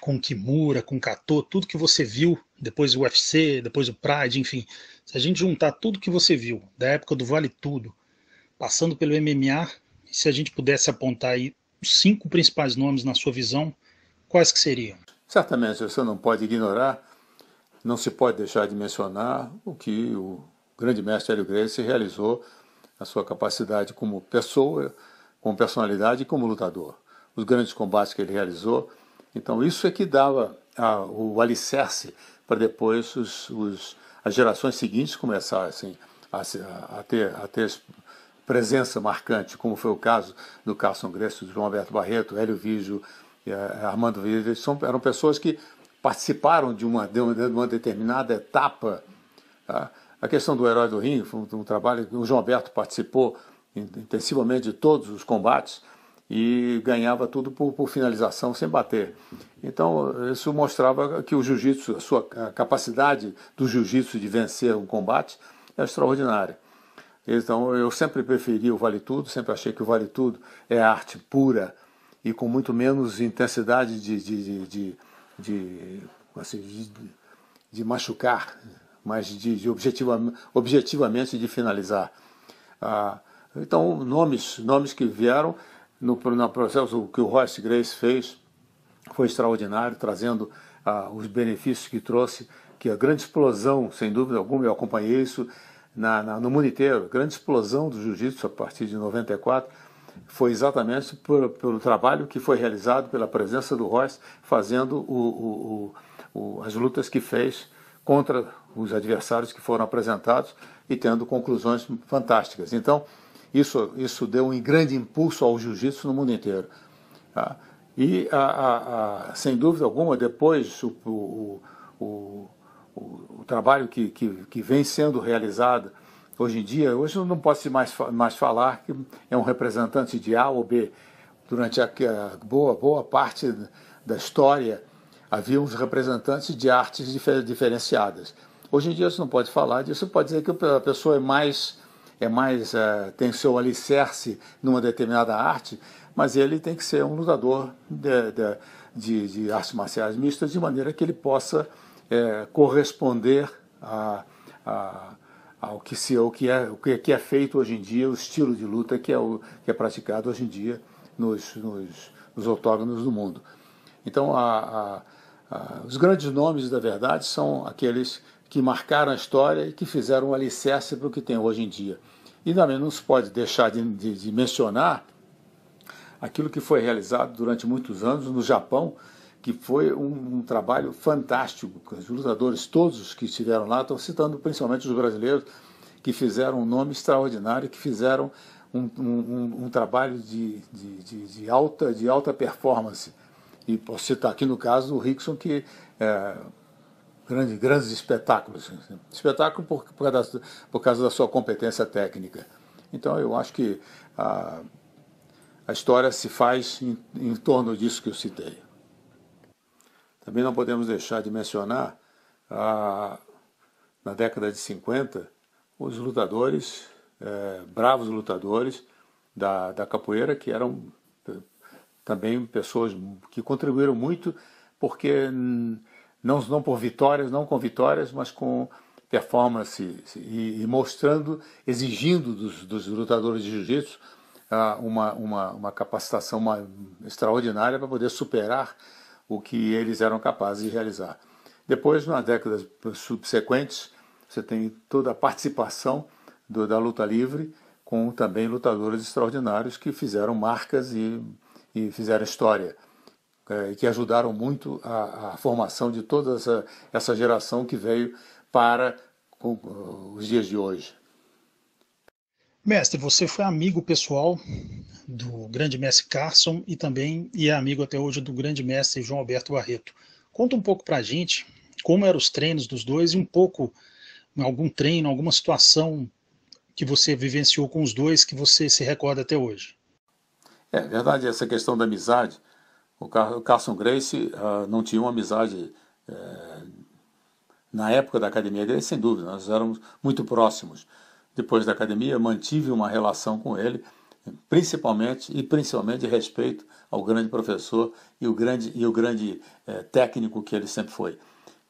com Kimura, com Kato, tudo que você viu, depois o U F C, depois o Pride, enfim, se a gente juntar tudo que você viu da época do Vale Tudo, passando pelo M M A, se a gente pudesse apontar aí os cinco principais nomes na sua visão, quais que seriam? Certamente, você não pode ignorar, não se pode deixar de mencionar o que o grande mestre Hélio Gracie realizou na sua capacidade como pessoa, como personalidade e como lutador. Os grandes combates que ele realizou. Então isso é que dava a, o alicerce para depois os, os, as gerações seguintes começassem a, a, a ter... A ter presença marcante, como foi o caso do Carlson Gracie, do João Alberto Barreto, Hélio Vieira, eh, Armando Vieira, são, eram pessoas que participaram de uma, de uma, de uma determinada etapa. Tá? A questão do Herói do Ringue foi um, um trabalho que o João Alberto participou intensivamente de todos os combates e ganhava tudo por, por finalização, sem bater. Então, isso mostrava que o jiu-jitsu, a sua a capacidade do jiu-jitsu de vencer um combate é extraordinária. Então, eu sempre preferi o Vale Tudo, sempre achei que o Vale Tudo é arte pura e com muito menos intensidade de, de, de, de, de, assim, de, de machucar, mas de, de objetiva, objetivamente de finalizar. Ah, então, nomes, nomes que vieram no, no processo, o que o Royce Gracie fez foi extraordinário, trazendo ah, os benefícios que trouxe, que a grande explosão, sem dúvida alguma, eu acompanhei isso, Na, na, no mundo inteiro, grande explosão do jiu-jitsu a partir de noventa e quatro, foi exatamente por, pelo trabalho que foi realizado pela presença do Royce, fazendo o, o, o, as lutas que fez contra os adversários que foram apresentados e tendo conclusões fantásticas. Então, isso, isso deu um grande impulso ao jiu-jitsu no mundo inteiro. Ah, e, a, a, a, sem dúvida alguma, depois o... o, o O, o trabalho que, que, que vem sendo realizado Hoje em dia, hoje eu não posso mais, mais falar que é um representante de A ou B. Durante a, a boa, boa parte da história, havia uns representantes de artes difer, diferenciadas. Hoje em dia você não pode falar disso, pode dizer que a pessoa é mais, é mais uh, tem seu alicerce numa determinada arte, mas ele tem que ser um lutador de, de, de, de artes marciais mistas, de maneira que ele possa é, corresponder a, a, ao, que se, ao, que é, ao que é feito hoje em dia, o estilo de luta que é, o, que é praticado hoje em dia nos, nos, nos octógonos do mundo. Então, a, a, a, os grandes nomes da verdade são aqueles que marcaram a história e que fizeram um alicerce para o que tem hoje em dia. E também não se pode deixar de, de, de mencionar aquilo que foi realizado durante muitos anos no Japão, que foi um, um trabalho fantástico. Os lutadores todos que estiveram lá, estou citando principalmente os brasileiros, que fizeram um nome extraordinário, que fizeram um, um, um trabalho de, de, de, de, alta, de alta performance. E posso citar aqui no caso o Rickson, que... É, Grande, grandes espetáculos, espetáculo por, por, causa da, por causa da sua competência técnica. Então eu acho que a, a história se faz em, em torno disso que eu citei. Também não podemos deixar de mencionar, a, na década de cinquenta, os lutadores, é, bravos lutadores da, da capoeira, que eram também pessoas que contribuíram muito, porque... Não, não por vitórias, não com vitórias, mas com performance e, e mostrando, exigindo dos, dos lutadores de jiu-jitsu uh, uma, uma, uma capacitação uma, extraordinária para poder superar o que eles eram capazes de realizar. Depois, nas décadas subsequentes, você tem toda a participação do, da luta livre com também lutadores extraordinários que fizeram marcas e, e fizeram história, que ajudaram muito a, a formação de toda essa, essa geração que veio para os dias de hoje. Mestre, você foi amigo pessoal do grande mestre Carlson e também e é amigo até hoje do grande mestre João Alberto Barreto. Conta um pouco para a gente como eram os treinos dos dois e um pouco, algum treino, alguma situação que você vivenciou com os dois que você se recorda até hoje. É verdade, essa questão da amizade. O Carlson Gracie uh, não tinha uma amizade eh, na época da academia dele, sem dúvida, nós éramos muito próximos. Depois da academia, mantive uma relação com ele, principalmente e principalmente de respeito ao grande professor e o grande, e o grande eh, técnico que ele sempre foi.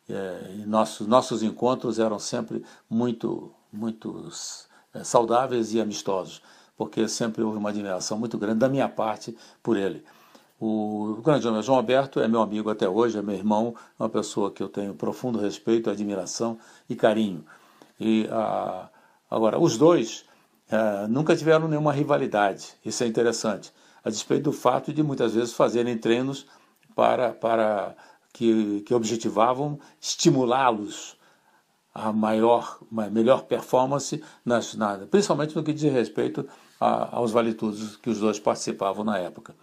Eh, e nossos, nossos encontros eram sempre muito, muito eh, saudáveis e amistosos, porque sempre houve uma admiração muito grande da minha parte por ele. O grande homem João Alberto é meu amigo até hoje, é meu irmão, uma pessoa que eu tenho profundo respeito, admiração e carinho. E, ah, agora, os dois ah, nunca tiveram nenhuma rivalidade, isso é interessante, a despeito do fato de muitas vezes fazerem treinos para, para que, que objetivavam estimulá-los a maior, melhor performance, nas, na, principalmente no que diz respeito a, aos vale-tudos que os dois participavam na época.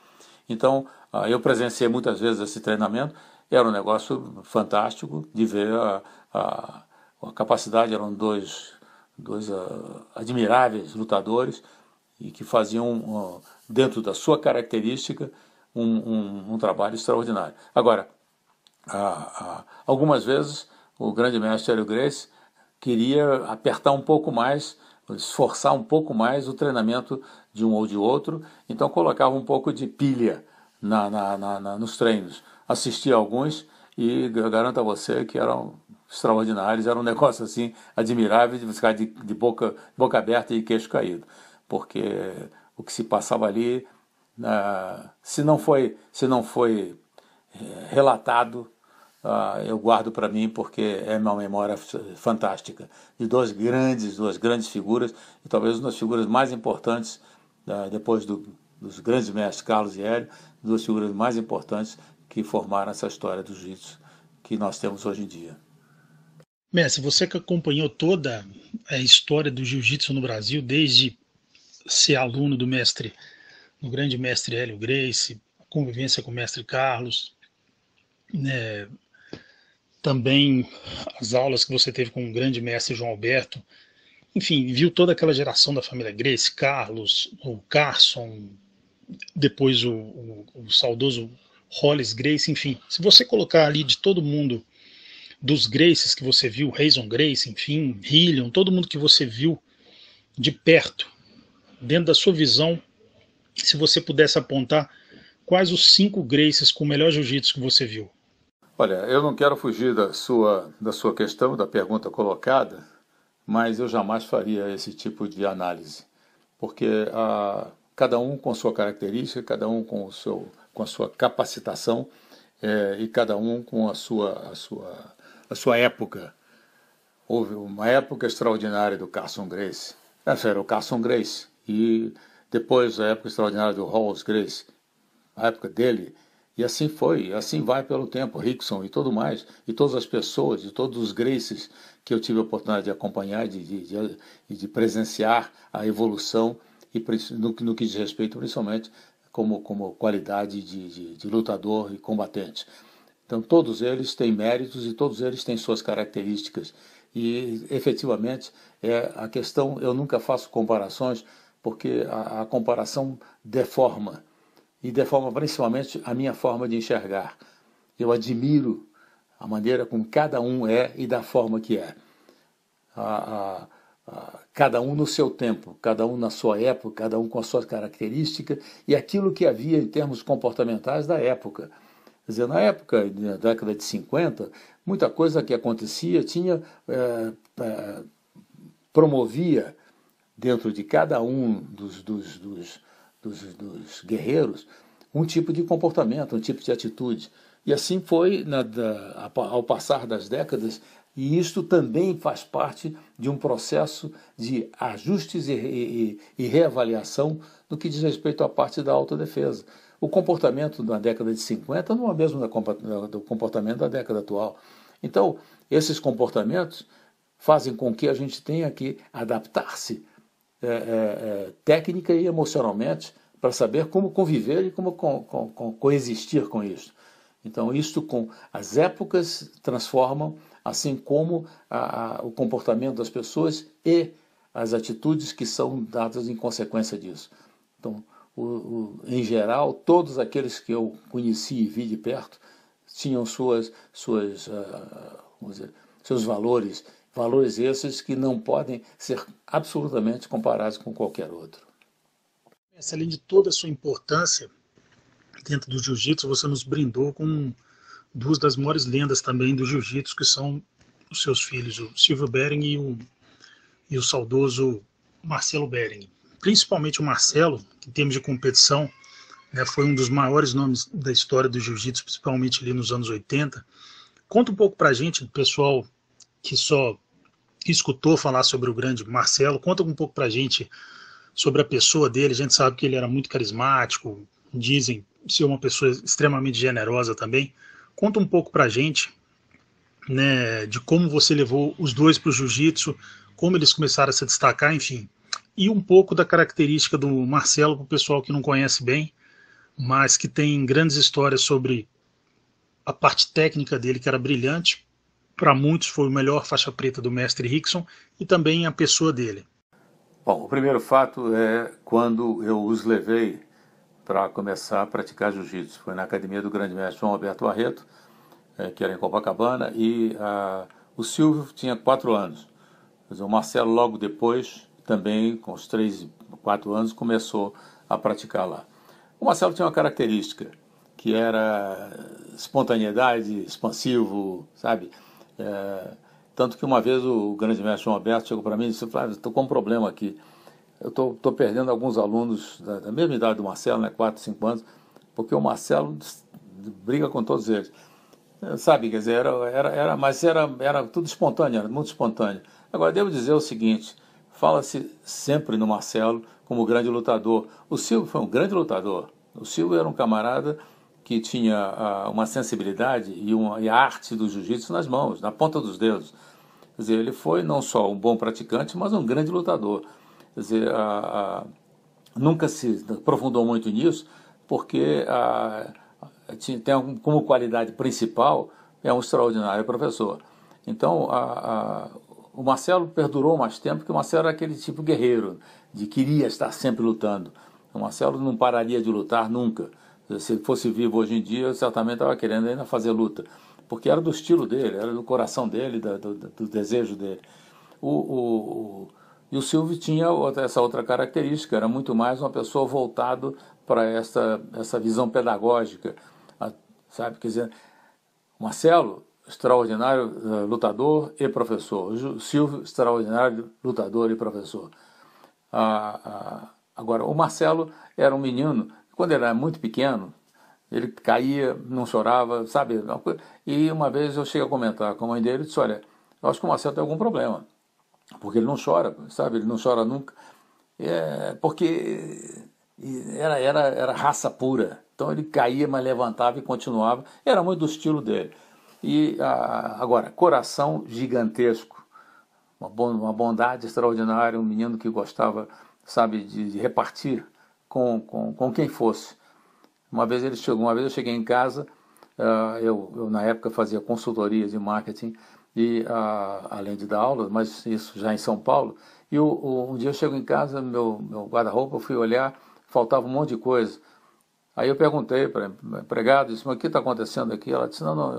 Então, eu presenciei muitas vezes esse treinamento, era um negócio fantástico de ver a, a, a capacidade, eram dois, dois uh, admiráveis lutadores e que faziam, uh, dentro da sua característica, um, um, um trabalho extraordinário. Agora, uh, uh, algumas vezes o grande mestre Hélio Gracie queria apertar um pouco mais, esforçar um pouco mais o treinamento de um ou de outro, então colocava um pouco de pilha na, na, na, na, nos treinos. Assisti a alguns e garanto a você que eram extraordinários, era um negócio assim admirável de ficar de, de boca, boca aberta e queixo caído, porque o que se passava ali, uh, se não foi, se não foi eh, relatado, Uh, eu guardo para mim porque é uma memória fantástica de duas grandes, duas grandes figuras e talvez uma das figuras mais importantes uh, depois do, dos grandes mestres Carlos e Hélio, duas figuras mais importantes que formaram essa história do jiu-jitsu que nós temos hoje em dia. Mestre, você que acompanhou toda a história do jiu-jitsu no Brasil, desde ser aluno do mestre, do grande mestre Hélio Gracie, a convivência com o mestre Carlos, né, também as aulas que você teve com o grande mestre João Alberto enfim, viu toda aquela geração da família Gracie, Carlos, o Carlson, depois o, o, o saudoso Rolls Gracie, enfim. Se você colocar ali de todo mundo, dos Gracies que você viu, Rickson Gracie, enfim, Hélio, todo mundo que você viu de perto, dentro da sua visão, se você pudesse apontar quais os cinco Gracies com o melhor jiu-jitsu que você viu. Olha, eu não quero fugir da sua, da sua questão, da pergunta colocada, mas eu jamais faria esse tipo de análise, porque a, cada um com sua característica, cada um com, o seu, com a sua capacitação é, e cada um com a sua, a sua, a sua época. Houve uma época extraordinária do Carlson Gracie, essa era o Carlson Gracie, e depois a época extraordinária do Rolls Gracie, a época dele, e assim foi, assim vai pelo tempo, Rickson e tudo mais, e todas as pessoas, e todos os Gracies que eu tive a oportunidade de acompanhar, de, de, de, de presenciar a evolução, e no, no que diz respeito principalmente como, como qualidade de, de, de lutador e combatente. Então todos eles têm méritos e todos eles têm suas características, e efetivamente é, a questão, eu nunca faço comparações, porque a, a comparação deforma, e deforma principalmente a minha forma de enxergar. Eu admiro a maneira como cada um é e da forma que é. A, a, a, cada um no seu tempo, cada um na sua época, cada um com a sua característica e aquilo que havia em termos comportamentais da época. Quer dizer, na época, na década de cinquenta, muita coisa que acontecia tinha, é, é, promovia dentro de cada um dos... dos, dos Dos, dos guerreiros, um tipo de comportamento, um tipo de atitude. E assim foi na, da, ao passar das décadas, e isto também faz parte de um processo de ajustes e, e, e reavaliação no que diz respeito à parte da autodefesa. O comportamento da década de cinquenta não é o mesmo do comportamento da década atual. Então, esses comportamentos fazem com que a gente tenha que adaptar-se É, é, é, técnica e emocionalmente para saber como conviver e como co co co coexistir com isso. Então, isto com as épocas transformam, assim como a, a, o comportamento das pessoas e as atitudes que são dadas em consequência disso. Então, o, o, em geral, todos aqueles que eu conheci e vi de perto tinham suas, suas, uh, vamos dizer, seus valores. Valores esses que não podem ser absolutamente comparados com qualquer outro. Além de toda a sua importância dentro do jiu-jitsu, você nos brindou com duas das maiores lendas também do jiu-jitsu, que são os seus filhos, o Silvio Behring e o, e o saudoso Marcelo Behring. Principalmente o Marcelo, que em termos de competição, né, foi um dos maiores nomes da história do jiu-jitsu, principalmente ali nos anos oitenta. Conta um pouco pra gente, pessoal que só escutou falar sobre o grande Marcelo. Conta um pouco pra gente sobre a pessoa dele. A gente sabe que ele era muito carismático, dizem ser uma pessoa extremamente generosa também. Conta um pouco pra gente, né, de como você levou os dois pro jiu-jitsu, como eles começaram a se destacar, enfim. E um pouco da característica do Marcelo pro pessoal que não conhece bem, mas que tem grandes histórias sobre a parte técnica dele, que era brilhante. Para muitos foi o melhor faixa preta do mestre Rickson e também a pessoa dele. Bom, o primeiro fato é quando eu os levei para começar a praticar jiu-jitsu. Foi na academia do grande mestre João Alberto Barreto, é, que era em Copacabana, e a, o Silvio tinha quatro anos. O Marcelo logo depois, também com os três, quatro anos, começou a praticar lá. O Marcelo tinha uma característica, que era espontaneidade, expansivo, sabe? É, tanto que uma vez o grande mestre João Alberto chegou para mim e disse: Flávio, estou com um problema aqui, eu estou perdendo alguns alunos da, da mesma idade do Marcelo, né, quatro, cinco anos, porque o Marcelo briga com todos eles, sabe, quer dizer, era, era, era, mas era, era tudo espontâneo, era muito espontâneo. Agora, devo dizer o seguinte, fala-se sempre no Marcelo como grande lutador. O Silvio foi um grande lutador, o Silvio era um camarada que tinha uh, uma sensibilidade e, uma, e a arte do jiu-jitsu nas mãos, na ponta dos dedos. Quer dizer, ele foi não só um bom praticante, mas um grande lutador. Quer dizer, uh, uh, nunca se aprofundou muito nisso, porque uh, tinha, tem como qualidade principal é um extraordinário professor. Então, uh, uh, O Marcelo perdurou mais tempo, porque o Marcelo era aquele tipo guerreiro, de queria estar sempre lutando. O Marcelo não pararia de lutar nunca. Se ele fosse vivo hoje em dia, certamente estava querendo ainda fazer luta, porque era do estilo dele, era do coração dele, do, do, do desejo dele. O, o, o, e o Silvio tinha essa outra característica, era muito mais uma pessoa voltada para essa, essa visão pedagógica, sabe? Quer dizer, o Marcelo, extraordinário lutador e professor. O Silvio, extraordinário lutador e professor. Ah, ah, agora, o Marcelo era um menino, quando ele era muito pequeno, ele caía, não chorava, sabe? E uma vez eu cheguei a comentar com a mãe dele e disse, olha, eu acho que o Marcelo tem algum problema, porque ele não chora, sabe? Ele não chora nunca, é, porque era, era, era raça pura. Então ele caía, mas levantava e continuava. Era muito do estilo dele. E a, agora, coração gigantesco, uma, bon, uma bondade extraordinária, um menino que gostava, sabe, de, de repartir com, com, com quem fosse. Uma vez ele chegou, uma vez eu cheguei em casa, uh, eu, eu na época fazia consultoria de marketing, e uh, além de dar aula, mas isso já em São Paulo, e eu, um dia eu chego em casa, meu, meu guarda-roupa, eu fui olhar, faltava um monte de coisa. Aí eu perguntei para a empregada, disse, mas o que está acontecendo aqui? Ela disse, não, não,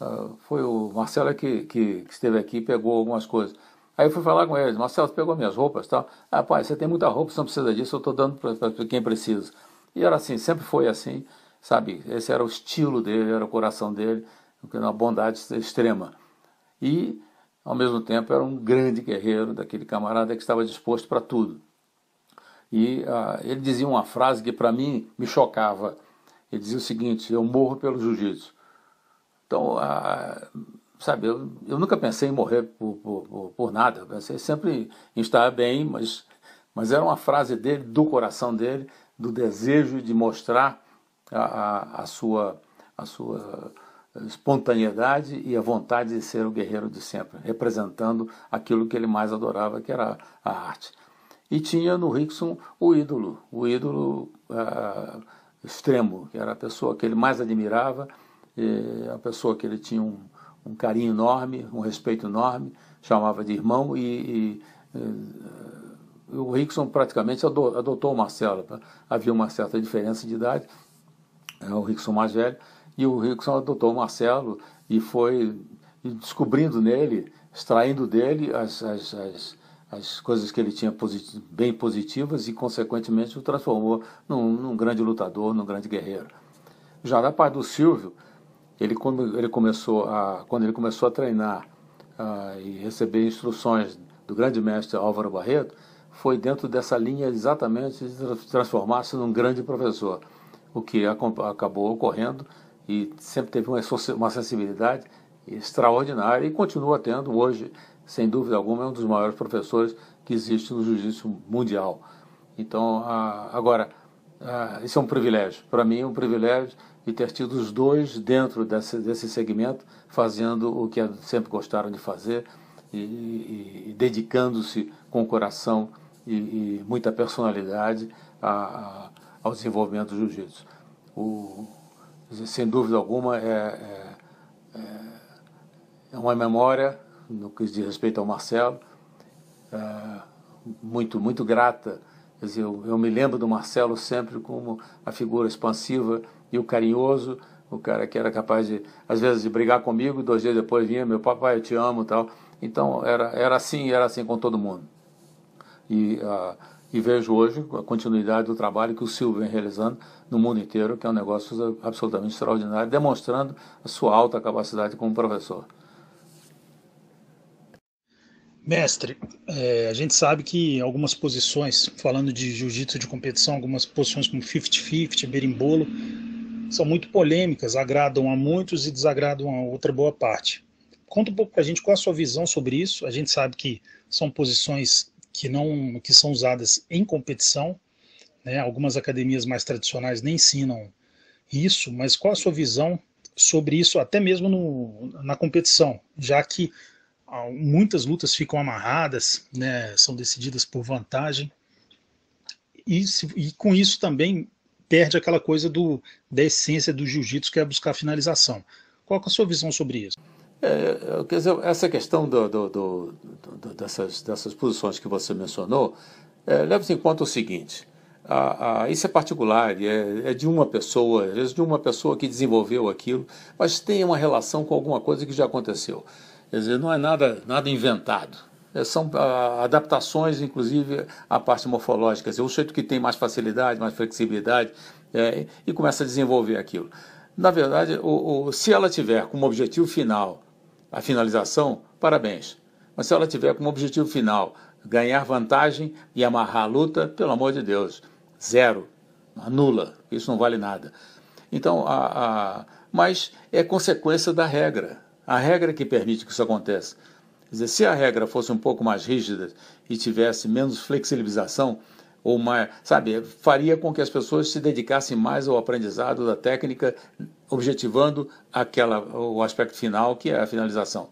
eu, foi o Marcelo que, que, que esteve aqui e pegou algumas coisas. Aí eu fui falar com eles, Marcelo, você pegou minhas roupas e tal? Ah, pai, você tem muita roupa, você não precisa disso, eu estou dando para quem precisa. E era assim, sempre foi assim, sabe? Esse era o estilo dele, era o coração dele, uma bondade extrema. E, ao mesmo tempo, era um grande guerreiro, daquele camarada que estava disposto para tudo. E uh, ele dizia uma frase que para mim me chocava. Ele dizia o seguinte, eu morro pelo jiu-jitsu. Então, uh, sabe, eu, eu nunca pensei em morrer por, por, por nada. Eu pensei sempre em estar bem, mas, mas era uma frase dele, do coração dele, do desejo de mostrar a, a, a, sua, a sua espontaneidade e a vontade de ser o guerreiro de sempre, representando aquilo que ele mais adorava, que era a arte. E tinha no Rickson o ídolo, o ídolo uh, extremo, que era a pessoa que ele mais admirava, e a pessoa que ele tinha um, um carinho enorme, um respeito enorme, chamava de irmão, e, e uh, o Rickson praticamente adotou o Marcelo. Havia uma certa diferença de idade, o Rickson mais velho, e o Rickson adotou o Marcelo e foi descobrindo nele, extraindo dele as... as, as as coisas que ele tinha posit- bem positivas e, consequentemente, o transformou num, num grande lutador, num grande guerreiro. Já da parte do Silvio, ele, ele começou a, quando ele começou a treinar uh, e receber instruções do grande mestre Álvaro Barreto, foi dentro dessa linha exatamente de transformar-se num grande professor, o que ac acabou ocorrendo e sempre teve uma, uma sensibilidade extraordinária e continua tendo hoje. Sem dúvida alguma, é um dos maiores professores que existe no jiu-jitsu mundial. Então, agora, isso é um privilégio. Para mim é um privilégio de ter tido os dois dentro desse, desse segmento, fazendo o que sempre gostaram de fazer e, e, e dedicando-se com coração e, e muita personalidade a, a, ao desenvolvimento do jiu-jitsu. Sem dúvida alguma, é, é, é uma memória... no que diz respeito ao Marcelo, é, muito, muito grata. Quer dizer, eu, eu me lembro do Marcelo sempre como a figura expansiva e o carinhoso, o cara que era capaz, de às vezes, de brigar comigo, dois dias depois vinha, meu papai, eu te amo e tal. Então, era, era assim, era assim com todo mundo. E, uh, e vejo hoje a continuidade do trabalho que o Silvio vem realizando no mundo inteiro, que é um negócio absolutamente extraordinário, demonstrando a sua alta capacidade como professor. Mestre, é, a gente sabe que algumas posições, falando de jiu-jitsu de competição, algumas posições como cinquenta cinquenta, berimbolo, são muito polêmicas, agradam a muitos e desagradam a outra boa parte. Conta um pouco pra gente qual a sua visão sobre isso. A gente sabe que são posições que, não, que são usadas em competição, né? Algumas academias mais tradicionais nem ensinam isso, mas qual a sua visão sobre isso, até mesmo no, na competição, já que muitas lutas ficam amarradas, né, são decididas por vantagem, e, se, e com isso também perde aquela coisa do, da essência do jiu-jitsu, que é buscar finalização. Qual é a sua visão sobre isso? É, quer dizer, essa questão do, do, do, do, dessas, dessas posições que você mencionou, é, leva-se em conta o seguinte, a, a, isso é particular, é, é de uma pessoa, às vezes de uma pessoa que desenvolveu aquilo, mas tem uma relação com alguma coisa que já aconteceu. Quer dizer, não é nada, nada inventado. É, são a, adaptações, inclusive, à parte morfológica. Quer dizer, o sujeito que tem mais facilidade, mais flexibilidade, é, e começa a desenvolver aquilo. Na verdade, o, o, se ela tiver como objetivo final a finalização, parabéns. Mas se ela tiver como objetivo final ganhar vantagem e amarrar a luta, pelo amor de Deus, zero, anula, isso não vale nada. Então, a, a, mas é consequência da regra, a regra que permite que isso aconteça. Quer dizer, se a regra fosse um pouco mais rígida e tivesse menos flexibilização, ou mais, sabe, faria com que as pessoas se dedicassem mais ao aprendizado da técnica, objetivando aquela, o aspecto final, que é a finalização.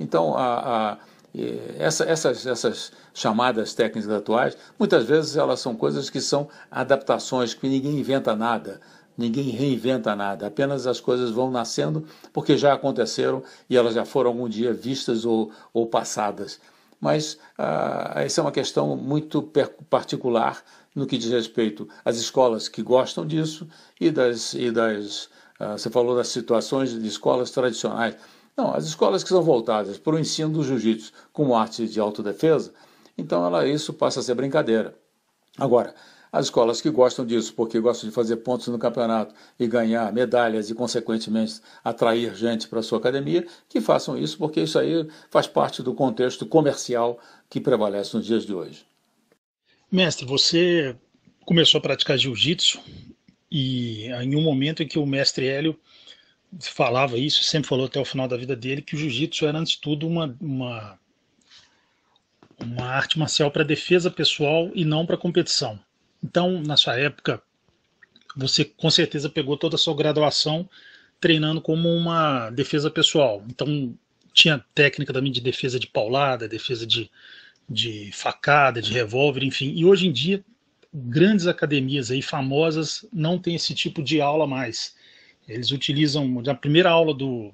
Então, a, a, essa, essas, essas chamadas técnicas atuais, muitas vezes elas são coisas que são adaptações, que ninguém inventa nada, ninguém reinventa nada, apenas as coisas vão nascendo porque já aconteceram e elas já foram algum dia vistas ou, ou passadas. Mas ah, essa é uma questão muito particular no que diz respeito às escolas que gostam disso e das, e das ah, você falou das situações de escolas tradicionais. Não, as escolas que são voltadas para o ensino do jiu-jitsu como arte de autodefesa, então ela, isso passa a ser brincadeira. Agora, as escolas que gostam disso, porque gostam de fazer pontos no campeonato e ganhar medalhas e, consequentemente, atrair gente para a sua academia, que façam isso, porque isso aí faz parte do contexto comercial que prevalece nos dias de hoje. Mestre, você começou a praticar jiu-jitsu e em um momento em que o mestre Hélio falava isso, sempre falou até o final da vida dele, que o jiu-jitsu era, antes de tudo, uma... uma, uma arte marcial para defesa pessoal e não para competição. Então, na sua época, você com certeza pegou toda a sua graduação treinando como uma defesa pessoal. Então, tinha técnica também de defesa de paulada, defesa de, de facada, de revólver, enfim. E hoje em dia, grandes academias aí famosas não têm esse tipo de aula mais. Eles utilizam, na primeira aula do,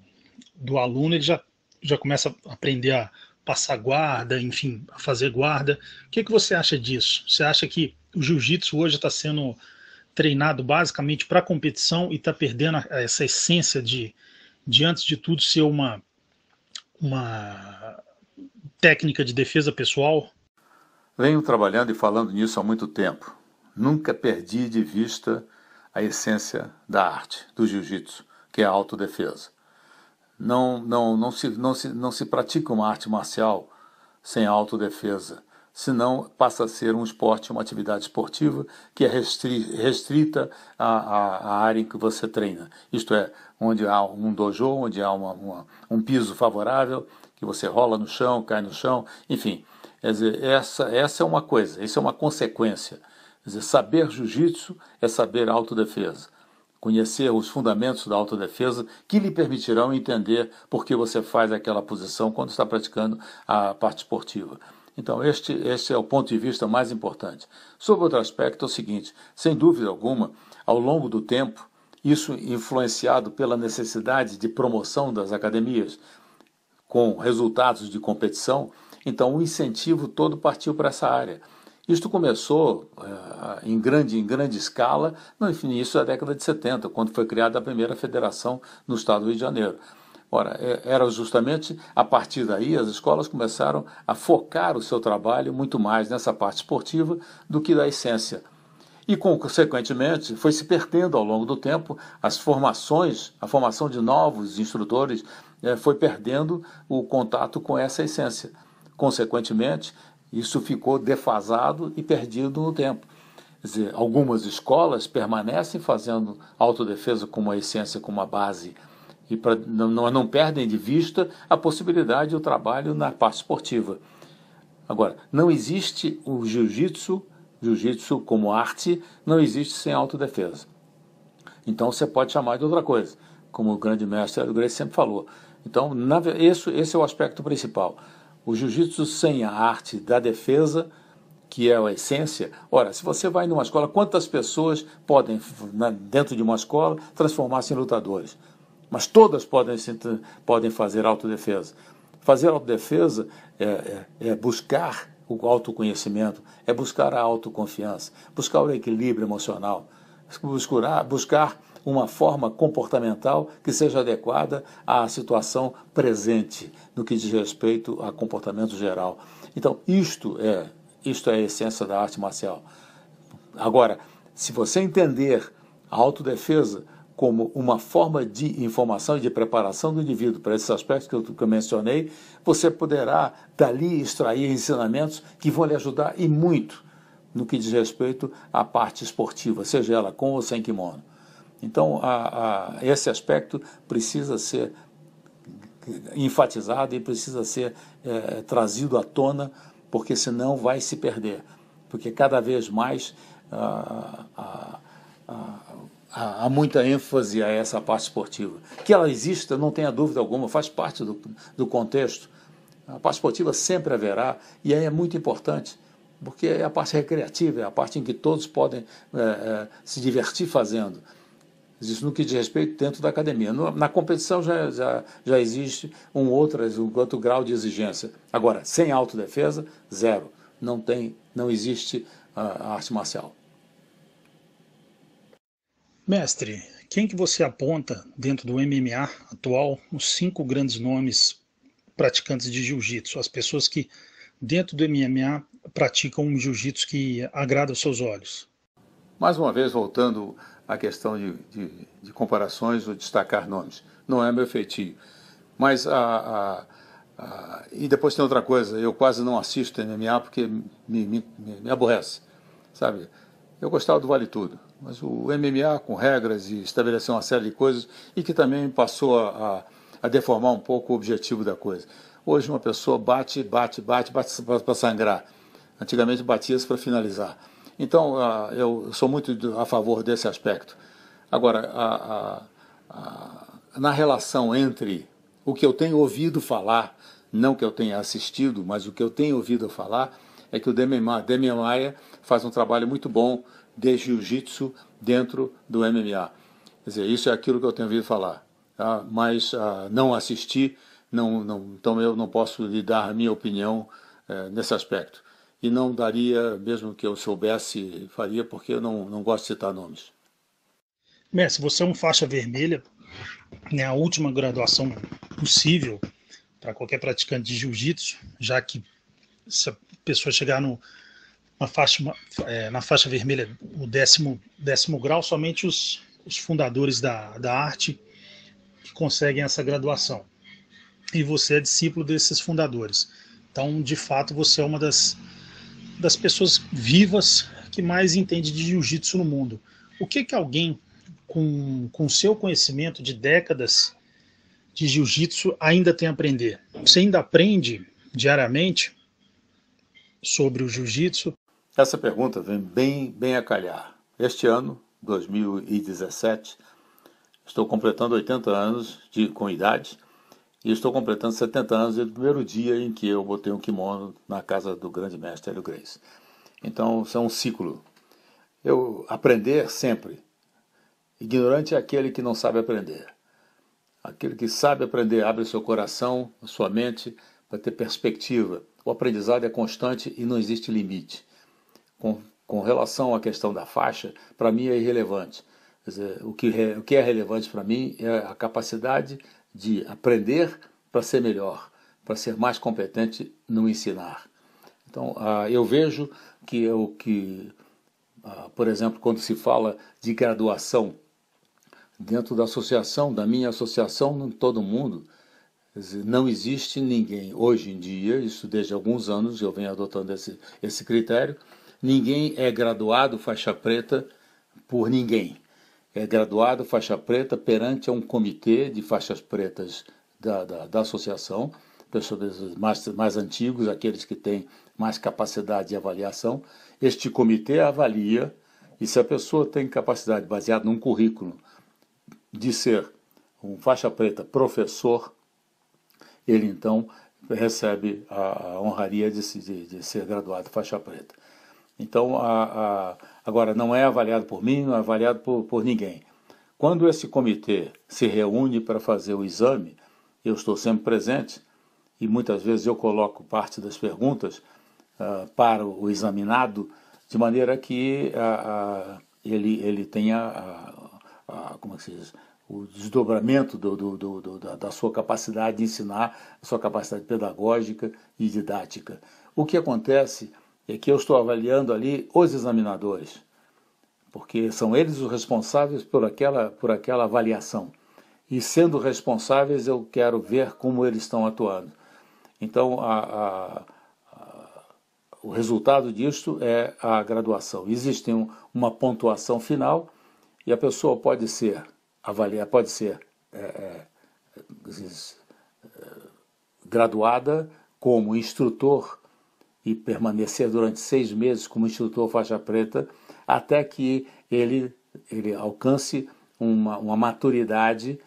do aluno, ele já, já começa a aprender a passar guarda, enfim, a fazer guarda. O que é que você acha disso? Você acha que o jiu-jitsu hoje está sendo treinado basicamente para competição e está perdendo essa essência de, de, antes de tudo, ser uma, uma técnica de defesa pessoal? Venho trabalhando e falando nisso há muito tempo. Nunca perdi de vista a essência da arte, do jiu-jitsu, que é a autodefesa. Não, não, não, se, não, se, não se pratica uma arte marcial sem autodefesa. Senão passa a ser um esporte, uma atividade esportiva que é restrita à, à área em que você treina. Isto é, onde há um dojo, onde há uma, uma, um piso favorável, que você rola no chão, cai no chão, enfim. Quer dizer, essa, essa é uma coisa, isso é uma consequência. Quer dizer, saber jiu-jitsu é saber autodefesa. Conhecer os fundamentos da autodefesa que lhe permitirão entender por que você faz aquela posição quando está praticando a parte esportiva. Então, este, este é o ponto de vista mais importante. Sobre outro aspecto, é o seguinte, sem dúvida alguma, ao longo do tempo, isso influenciado pela necessidade de promoção das academias com resultados de competição, então o incentivo todo partiu para essa área. Isto começou eh, em, grande, em grande escala no início da década de setenta, quando foi criada a primeira federação no estado do Rio de Janeiro. Ora, era justamente a partir daí as escolas começaram a focar o seu trabalho muito mais nessa parte esportiva do que da essência. E, consequentemente, foi se perdendo ao longo do tempo as formações, a formação de novos instrutores eh, foi perdendo o contato com essa essência. Consequentemente, isso ficou defasado e perdido no tempo. Quer dizer, algumas escolas permanecem fazendo autodefesa como a essência, como a base. E pra, não, não perdem de vista a possibilidade do trabalho na parte esportiva. Agora, não existe o jiu-jitsu, jiu-jitsu como arte, não existe sem autodefesa. Então você pode chamar de outra coisa, como o grande mestre Hélio Gracie sempre falou. Então, na, esse, esse é o aspecto principal. O jiu-jitsu sem a arte da defesa, que é a essência. Ora, se você vai numa escola, quantas pessoas podem, na, dentro de uma escola, transformar-se em lutadores? mas todas podem, podem fazer autodefesa. Fazer autodefesa é, é, é buscar o autoconhecimento, é buscar a autoconfiança, buscar o equilíbrio emocional, buscar, buscar uma forma comportamental que seja adequada à situação presente, no que diz respeito a comportamento geral. Então, isto é, isto é a essência da arte marcial. Agora, se você entender a autodefesa como uma forma de informação e de preparação do indivíduo para esses aspectos que eu, que eu mencionei, você poderá dali extrair ensinamentos que vão lhe ajudar e muito no que diz respeito à parte esportiva, seja ela com ou sem kimono. Então, a, a, esse aspecto precisa ser enfatizado e precisa ser é, trazido à tona, porque senão vai se perder. Porque cada vez mais a, a, a, há muita ênfase a essa parte esportiva. Que ela exista, não tenha dúvida alguma, faz parte do, do contexto. A parte esportiva sempre haverá, e aí é muito importante, porque é a parte recreativa, é a parte em que todos podem é, é, se divertir fazendo. Isso no que diz respeito dentro da academia. Na competição já, já, já existe um outro, um outro grau de exigência. Agora, sem autodefesa, zero. Não tem, não existe a, a arte marcial. Mestre, quem que você aponta dentro do M M A atual, os cinco grandes nomes praticantes de jiu-jitsu, as pessoas que dentro do M M A praticam um jiu-jitsu que agrada aos seus olhos? Mais uma vez, voltando à questão de, de, de comparações ou destacar nomes, não é meu feitio. Mas, a, a, a, e depois tem outra coisa, eu quase não assisto M M A porque me, me, me aborrece, sabe? Eu gostava do Vale Tudo, mas o M M A com regras e estabeleceu uma série de coisas e que também passou a, a, a deformar um pouco o objetivo da coisa. Hoje uma pessoa bate, bate, bate, bate para sangrar. Antigamente batia-se para finalizar. Então a, eu sou muito a favor desse aspecto. Agora, a, a, a, na relação entre o que eu tenho ouvido falar, não que eu tenha assistido, mas o que eu tenho ouvido falar, é que o Demian Maia faz um trabalho muito bom de jiu-jitsu dentro do M M A. Quer dizer, isso é aquilo que eu tenho ouvido falar, tá? Mas ah, não assisti, não, não, então eu não posso lhe dar a minha opinião eh, nesse aspecto. E não daria, mesmo que eu soubesse, faria, porque eu não, não gosto de citar nomes. Mestre, você é um faixa vermelha, né, a última graduação possível para qualquer praticante de jiu-jitsu, já que se a pessoa chegar no, na, faixa, é, na faixa vermelha, o décimo, décimo grau, somente os, os fundadores da, da arte que conseguem essa graduação. E você é discípulo desses fundadores. Então, de fato, você é uma das, das pessoas vivas que mais entende de jiu-jitsu no mundo. O que que alguém com com seu conhecimento de décadas de jiu-jitsu ainda tem a aprender? Você ainda aprende diariamente sobre o jiu-jitsu? Essa pergunta vem bem, bem a calhar. Este ano, dois mil e dezessete, estou completando oitenta anos de, com idade e estou completando setenta anos desde o primeiro dia em que eu botei um kimono na casa do grande mestre Hélio Gracie. Então, isso é um ciclo. Eu aprender sempre. Ignorante é aquele que não sabe aprender. Aquele que sabe aprender abre seu coração, sua mente, para ter perspectiva. O aprendizado é constante e não existe limite. Com, com relação à questão da faixa, para mim é irrelevante. Quer dizer, o que, re, o que é relevante para mim é a capacidade de aprender para ser melhor, para ser mais competente no ensinar. Então, ah, eu vejo que, o que ah, por exemplo, quando se fala de graduação, dentro da associação, da minha associação, todo mundo, não existe ninguém, hoje em dia, isso desde alguns anos, eu venho adotando esse, esse critério, ninguém é graduado faixa preta por ninguém. É graduado faixa preta perante um comitê de faixas pretas da, da, da associação, pessoas mais, mais antigos, aqueles que têm mais capacidade de avaliação. Este comitê avalia, e se a pessoa tem capacidade, baseada num currículo, de ser um faixa preta professor, ele então recebe a honraria de, de, de ser graduado faixa preta. Então, a, a, agora, não é avaliado por mim, não é avaliado por, por ninguém. Quando esse comitê se reúne para fazer o exame, eu estou sempre presente e muitas vezes eu coloco parte das perguntas uh, para o examinado, de maneira que uh, uh, ele, ele tenha uh, uh, como é que se diz? O desdobramento do, do, do, do, da, da sua capacidade de ensinar, a sua capacidade pedagógica e didática. O que acontece é que eu estou avaliando ali os examinadores, porque são eles os responsáveis por aquela, por aquela avaliação. E sendo responsáveis, eu quero ver como eles estão atuando. Então, a, a, a, o resultado disto é a graduação. Existe um, uma pontuação final e a pessoa pode ser avaliada, pode ser é, é, é, graduada como instrutor e permanecer durante seis meses como instrutor faixa preta, até que ele, ele alcance uma, uma maturidade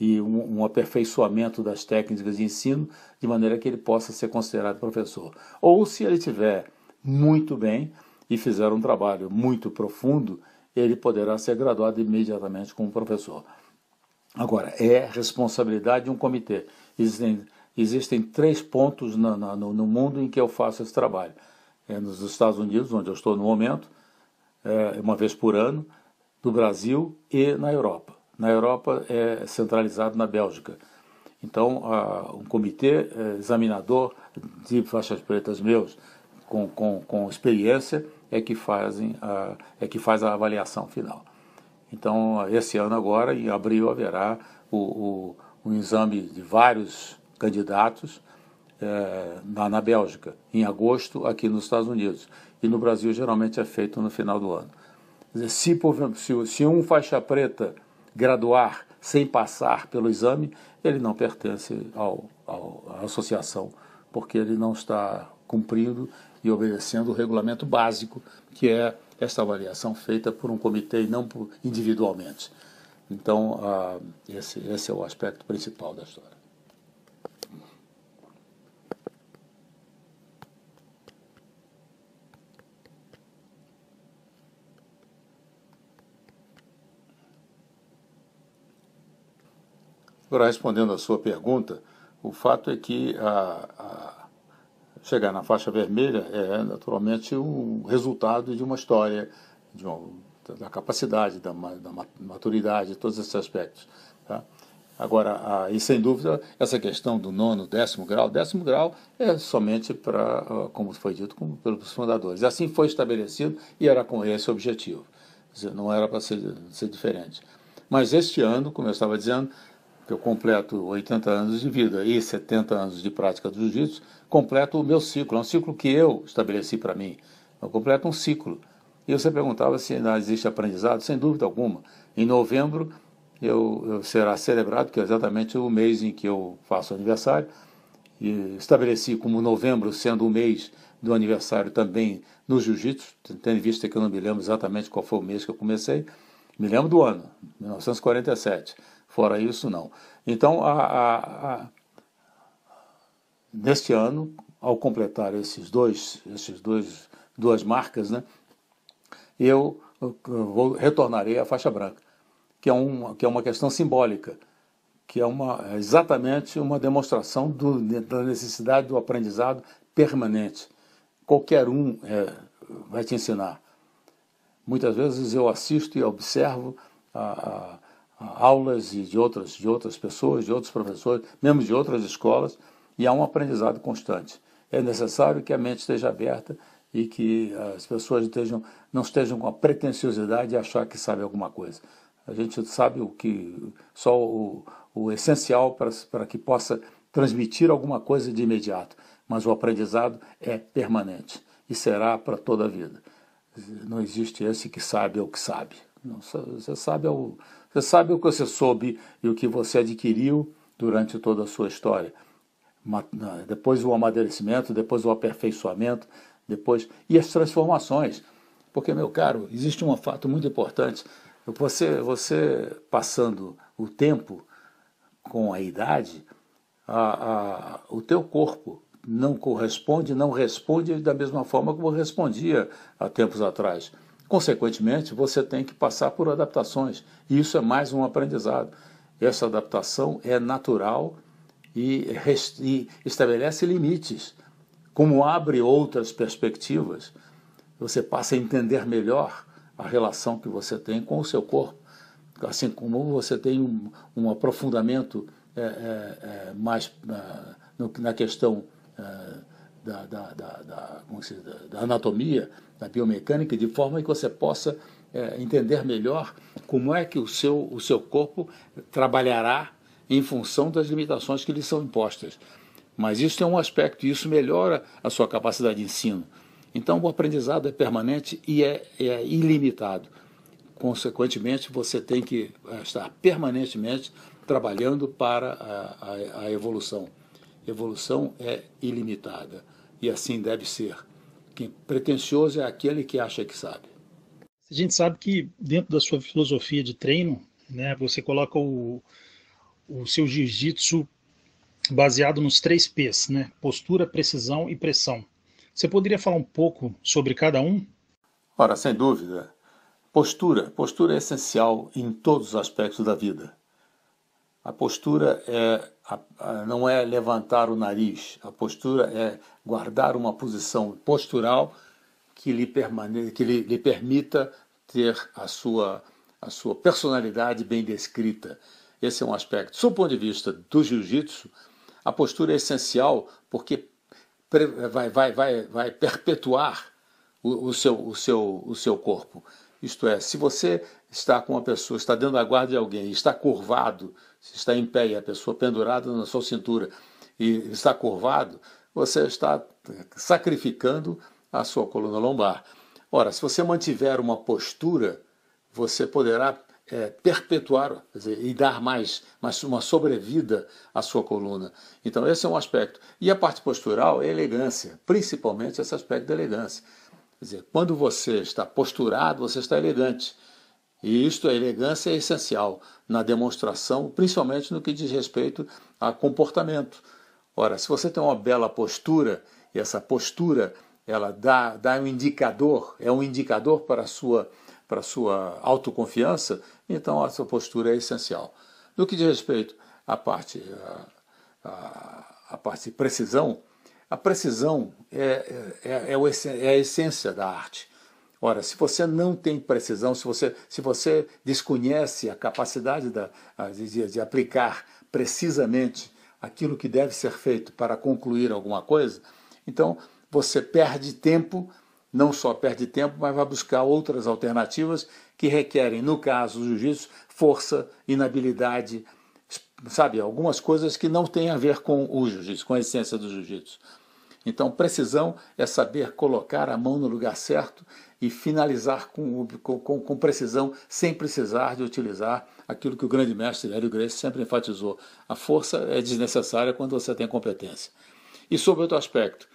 e um, um aperfeiçoamento das técnicas de ensino, de maneira que ele possa ser considerado professor. Ou se ele estiver muito bem e fizer um trabalho muito profundo, ele poderá ser graduado imediatamente como professor. Agora, é responsabilidade de um comitê. Existem, existem três pontos no, no, no mundo em que eu faço esse trabalho. É nos Estados Unidos, onde eu estou no momento, é, uma vez por ano, no Brasil e na Europa. Na Europa é centralizado na Bélgica. Então, a, um comitê examinador de faixas pretas meus com, com, com experiência é que, fazem a, é que faz a avaliação final. Então, esse ano agora, em abril, haverá o, o, um exame de vários candidatos é, na, na Bélgica, em agosto aqui nos Estados Unidos. E no Brasil geralmente é feito no final do ano. Se, se, se um faixa preta graduar sem passar pelo exame, ele não pertence ao, ao, à associação, porque ele não está cumprindo e obedecendo o regulamento básico, que é esta avaliação feita por um comitê e não por, individualmente. Então, ah, esse, esse é o aspecto principal da história. Agora, respondendo a sua pergunta, o fato é que a, a chegar na faixa vermelha é naturalmente o resultado de uma história, de uma, da capacidade, da, da maturidade, todos esses aspectos. Tá? Agora, a, e sem dúvida, essa questão do nono, décimo grau, décimo grau é somente para, como foi dito, como pelos fundadores. Assim foi estabelecido e era com esse objetivo. Quer dizer, não era para ser, ser diferente. Mas este ano, como eu estava dizendo, que eu completo oitenta anos de vida e setenta anos de prática do jiu-jitsu, completo o meu ciclo, é um ciclo que eu estabeleci para mim, eu completo um ciclo. E você perguntava se ainda existe aprendizado, sem dúvida alguma. Em novembro eu, eu será celebrado, que é exatamente o mês em que eu faço aniversário, e estabeleci como novembro sendo o mês do aniversário também no jiu-jitsu, tendo em vista que eu não me lembro exatamente qual foi o mês que eu comecei, me lembro do ano, mil novecentos e quarenta e sete, fora isso, não. Então, a, a, a, neste ano, ao completar esses dois, esses dois, duas marcas, né, eu, eu vou, retornarei à faixa branca, que é uma, que é uma questão simbólica, que é uma, exatamente uma demonstração do, da necessidade do aprendizado permanente. Qualquer um é, vai te ensinar. Muitas vezes eu assisto e observo a, a, a aulas e de, outras, de outras pessoas, de outros professores, mesmo de outras escolas, e há um aprendizado constante. É necessário que a mente esteja aberta e que as pessoas estejam, não estejam com a pretensiosidade de achar que sabe alguma coisa. A gente sabe o que, só o, o essencial para, para que possa transmitir alguma coisa de imediato, mas o aprendizado é permanente e será para toda a vida. Não existe esse que sabe é o que sabe. Não, você, sabe é o, você sabe o que você soube e o que você adquiriu durante toda a sua história. Depois o amadurecimento, depois o aperfeiçoamento, depois e as transformações. Porque, meu caro, existe um fato muito importante. Você, você passando o tempo com a idade, a, a, o teu corpo não corresponde, não responde da mesma forma como respondia há tempos atrás. Consequentemente, você tem que passar por adaptações, e isso é mais um aprendizado. Essa adaptação é natural e, e estabelece limites. Como abre outras perspectivas, você passa a entender melhor a relação que você tem com o seu corpo, assim como você tem um, um aprofundamento é, é, é, mais é, no, na questão é, Da, da, da, da, como se diz, da anatomia, da biomecânica, de forma que você possa é, entender melhor como é que o seu, o seu corpo trabalhará em função das limitações que lhe são impostas. Mas isso tem um aspecto, e isso melhora a sua capacidade de ensino. Então, o aprendizado é permanente e é, é ilimitado. Consequentemente, você tem que estar permanentemente trabalhando para a, a, a evolução. Evolução é ilimitada. E assim deve ser. Quem pretencioso é aquele que acha que sabe. A gente sabe que dentro da sua filosofia de treino, né, você coloca o, o seu jiu-jitsu baseado nos três P's, né? Postura, precisão e pressão. Você poderia falar um pouco sobre cada um? Ora, sem dúvida. Postura. Postura é essencial em todos os aspectos da vida. A postura é, a, a, não é levantar o nariz, a postura é guardar uma posição postural que lhe, permane que lhe, lhe permita ter a sua, a sua personalidade bem descrita. Esse é um aspecto. Do ponto de vista do jiu-jitsu, a postura é essencial porque vai, vai, vai, vai perpetuar o, o, seu, o, seu, o seu corpo. Isto é, se você está com uma pessoa, está dentro da guarda de alguém, está curvado, se está em pé e a pessoa pendurada na sua cintura e está curvado, você está sacrificando a sua coluna lombar. Ora, se você mantiver uma postura, você poderá é, perpetuar, quer dizer, e dar mais, mais uma sobrevida à sua coluna. Então, esse é um aspecto. E a parte postural é elegância, principalmente esse aspecto da elegância. Quer dizer, quando você está posturado, você está elegante. E isto, a elegância é essencial na demonstração, principalmente no que diz respeito a comportamento. Ora, se você tem uma bela postura, e essa postura ela dá, dá um indicador, é um indicador para a sua, para a sua autoconfiança, então a sua postura é essencial. No que diz respeito à parte, à, à, à parte de precisão, a precisão é, é, é a essência da arte. Ora, se você não tem precisão, se você, se você desconhece a capacidade da, de, de aplicar precisamente aquilo que deve ser feito para concluir alguma coisa, então você perde tempo, não só perde tempo, mas vai buscar outras alternativas que requerem, no caso do jiu-jitsu, força, inabilidade, sabe, algumas coisas que não têm a ver com o jiu-jitsu, com a essência do jiu-jitsu. Então, precisão é saber colocar a mão no lugar certo e finalizar com, com, com precisão, sem precisar de utilizar aquilo que o grande mestre Hélio Gracie sempre enfatizou. A força é desnecessária quando você tem competência. E sobre outro aspecto,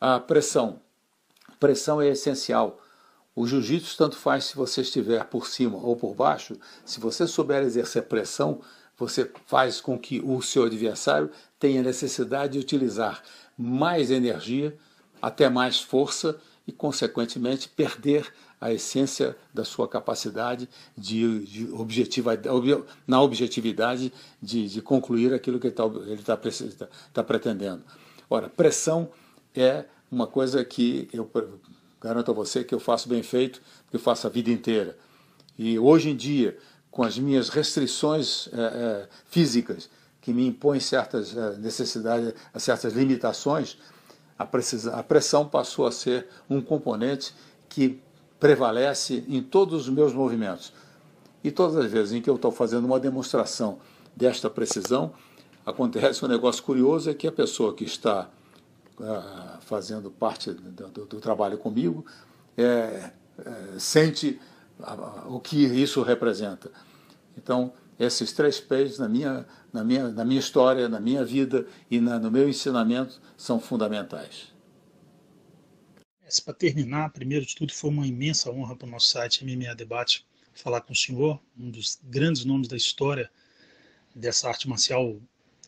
a pressão. Pressão é essencial. O jiu-jitsu tanto faz se você estiver por cima ou por baixo, se você souber exercer pressão, você faz com que o seu adversário tenha necessidade de utilizar mais energia, até mais força e, consequentemente, perder a essência da sua capacidade de, de objetiva, na objetividade de, de concluir aquilo que ele está tá, tá pretendendo. Ora, pressão é uma coisa que eu garanto a você que eu faço bem feito, que eu faço a vida inteira. E hoje em dia, com as minhas restrições é, é, físicas, que me impõem certas é, necessidades, certas limitações, a, precisa, a pressão passou a ser um componente que prevalece em todos os meus movimentos. E todas as vezes em que eu estou fazendo uma demonstração desta precisão, acontece um negócio curioso, é que a pessoa que está uh, fazendo parte do, do, do trabalho comigo é, é, sente o que isso representa. Então, esses três P's na minha, na minha, na minha história, na minha vida e na, no meu ensinamento são fundamentais. Para terminar, primeiro de tudo, foi uma imensa honra para o nosso site M M A Debate falar com o senhor, um dos grandes nomes da história dessa arte marcial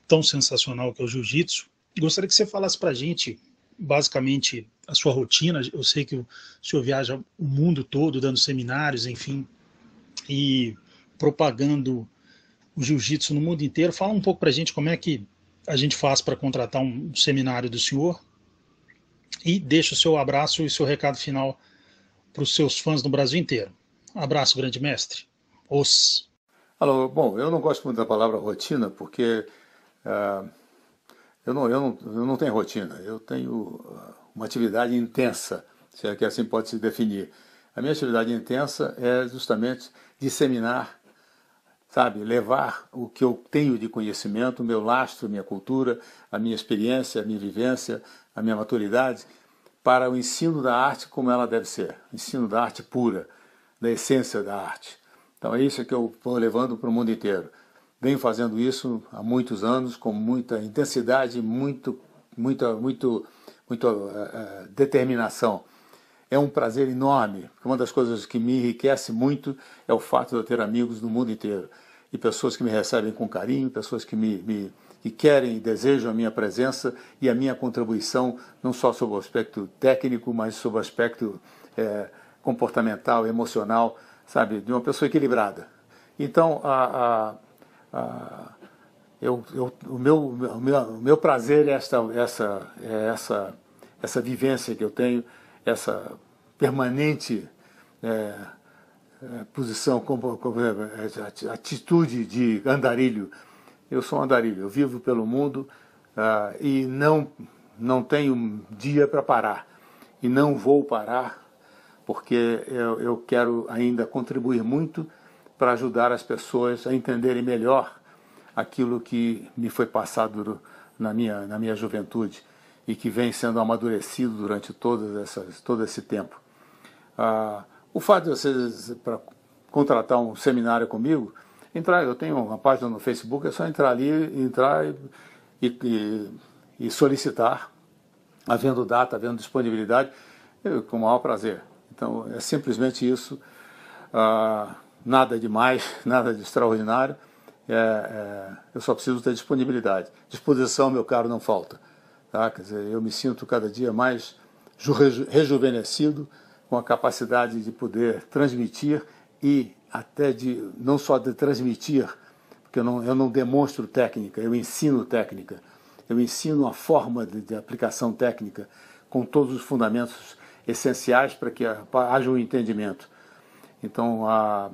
tão sensacional que é o jiu-jitsu. Gostaria que você falasse para a gente, basicamente, a sua rotina. Eu sei que o senhor viaja o mundo todo dando seminários, enfim, e propagando o jiu-jitsu no mundo inteiro. Fala um pouco para a gente como é que a gente faz para contratar um seminário do senhor, e deixa o seu abraço e seu recado final para os seus fãs no Brasil inteiro. Abraço, grande mestre. Os. Alô, bom, eu não gosto muito da palavra rotina, porque uh, eu, não, eu, não, eu não tenho rotina, eu tenho uma atividade intensa, se é que assim pode se definir. A minha atividade intensa é justamente disseminar, sabe, levar o que eu tenho de conhecimento, o meu lastro, minha cultura, a minha experiência, a minha vivência, a minha maturidade, para o ensino da arte como ela deve ser, o ensino da arte pura, da essência da arte. Então é isso que eu estou levando para o mundo inteiro. Venho fazendo isso há muitos anos, com muita intensidade, muito, muita, muito, muita uh, determinação. É um prazer enorme. Uma das coisas que me enriquece muito é o fato de eu ter amigos no mundo inteiro. E pessoas que me recebem com carinho, pessoas que, me, me, que querem e desejam a minha presença e a minha contribuição, não só sobre o aspecto técnico, mas sobre o aspecto é, comportamental, emocional, sabe, de uma pessoa equilibrada. Então, a, a, a, eu, eu, o, meu, o, meu, o meu prazer é essa, essa, é essa, essa vivência que eu tenho, essa permanente é, é, posição, como, como, atitude de andarilho. Eu sou um andarilho, eu vivo pelo mundo uh, e não, não tenho dia para parar. E não vou parar, porque eu, eu quero ainda contribuir muito para ajudar as pessoas a entenderem melhor aquilo que me foi passado na minha, na minha juventude, e que vem sendo amadurecido durante todas essas, todo esse tempo. Ah, o fato de vocês para contratar um seminário comigo, entrar, eu tenho uma página no Facebook, é só entrar ali, entrar e, e, e solicitar, havendo data, havendo disponibilidade, eu, com o maior prazer. Então é simplesmente isso, ah, nada demais, nada de extraordinário, é, é, eu só preciso ter disponibilidade. Disposição, meu caro, não falta. Tá? Quer dizer, eu me sinto cada dia mais reju rejuvenescido, com a capacidade de poder transmitir e até de, não só de transmitir, porque eu não, eu não demonstro técnica, eu ensino técnica, eu ensino a forma de, de aplicação técnica, com todos os fundamentos essenciais para que haja um entendimento. Então, a,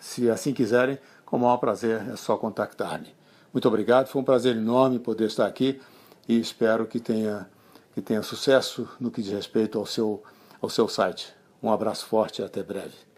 se assim quiserem, com o maior prazer, é só contactar-me. Muito obrigado, foi um prazer enorme poder estar aqui, e espero que tenha, que tenha sucesso no que diz respeito ao seu, ao seu site. Um abraço forte e até breve.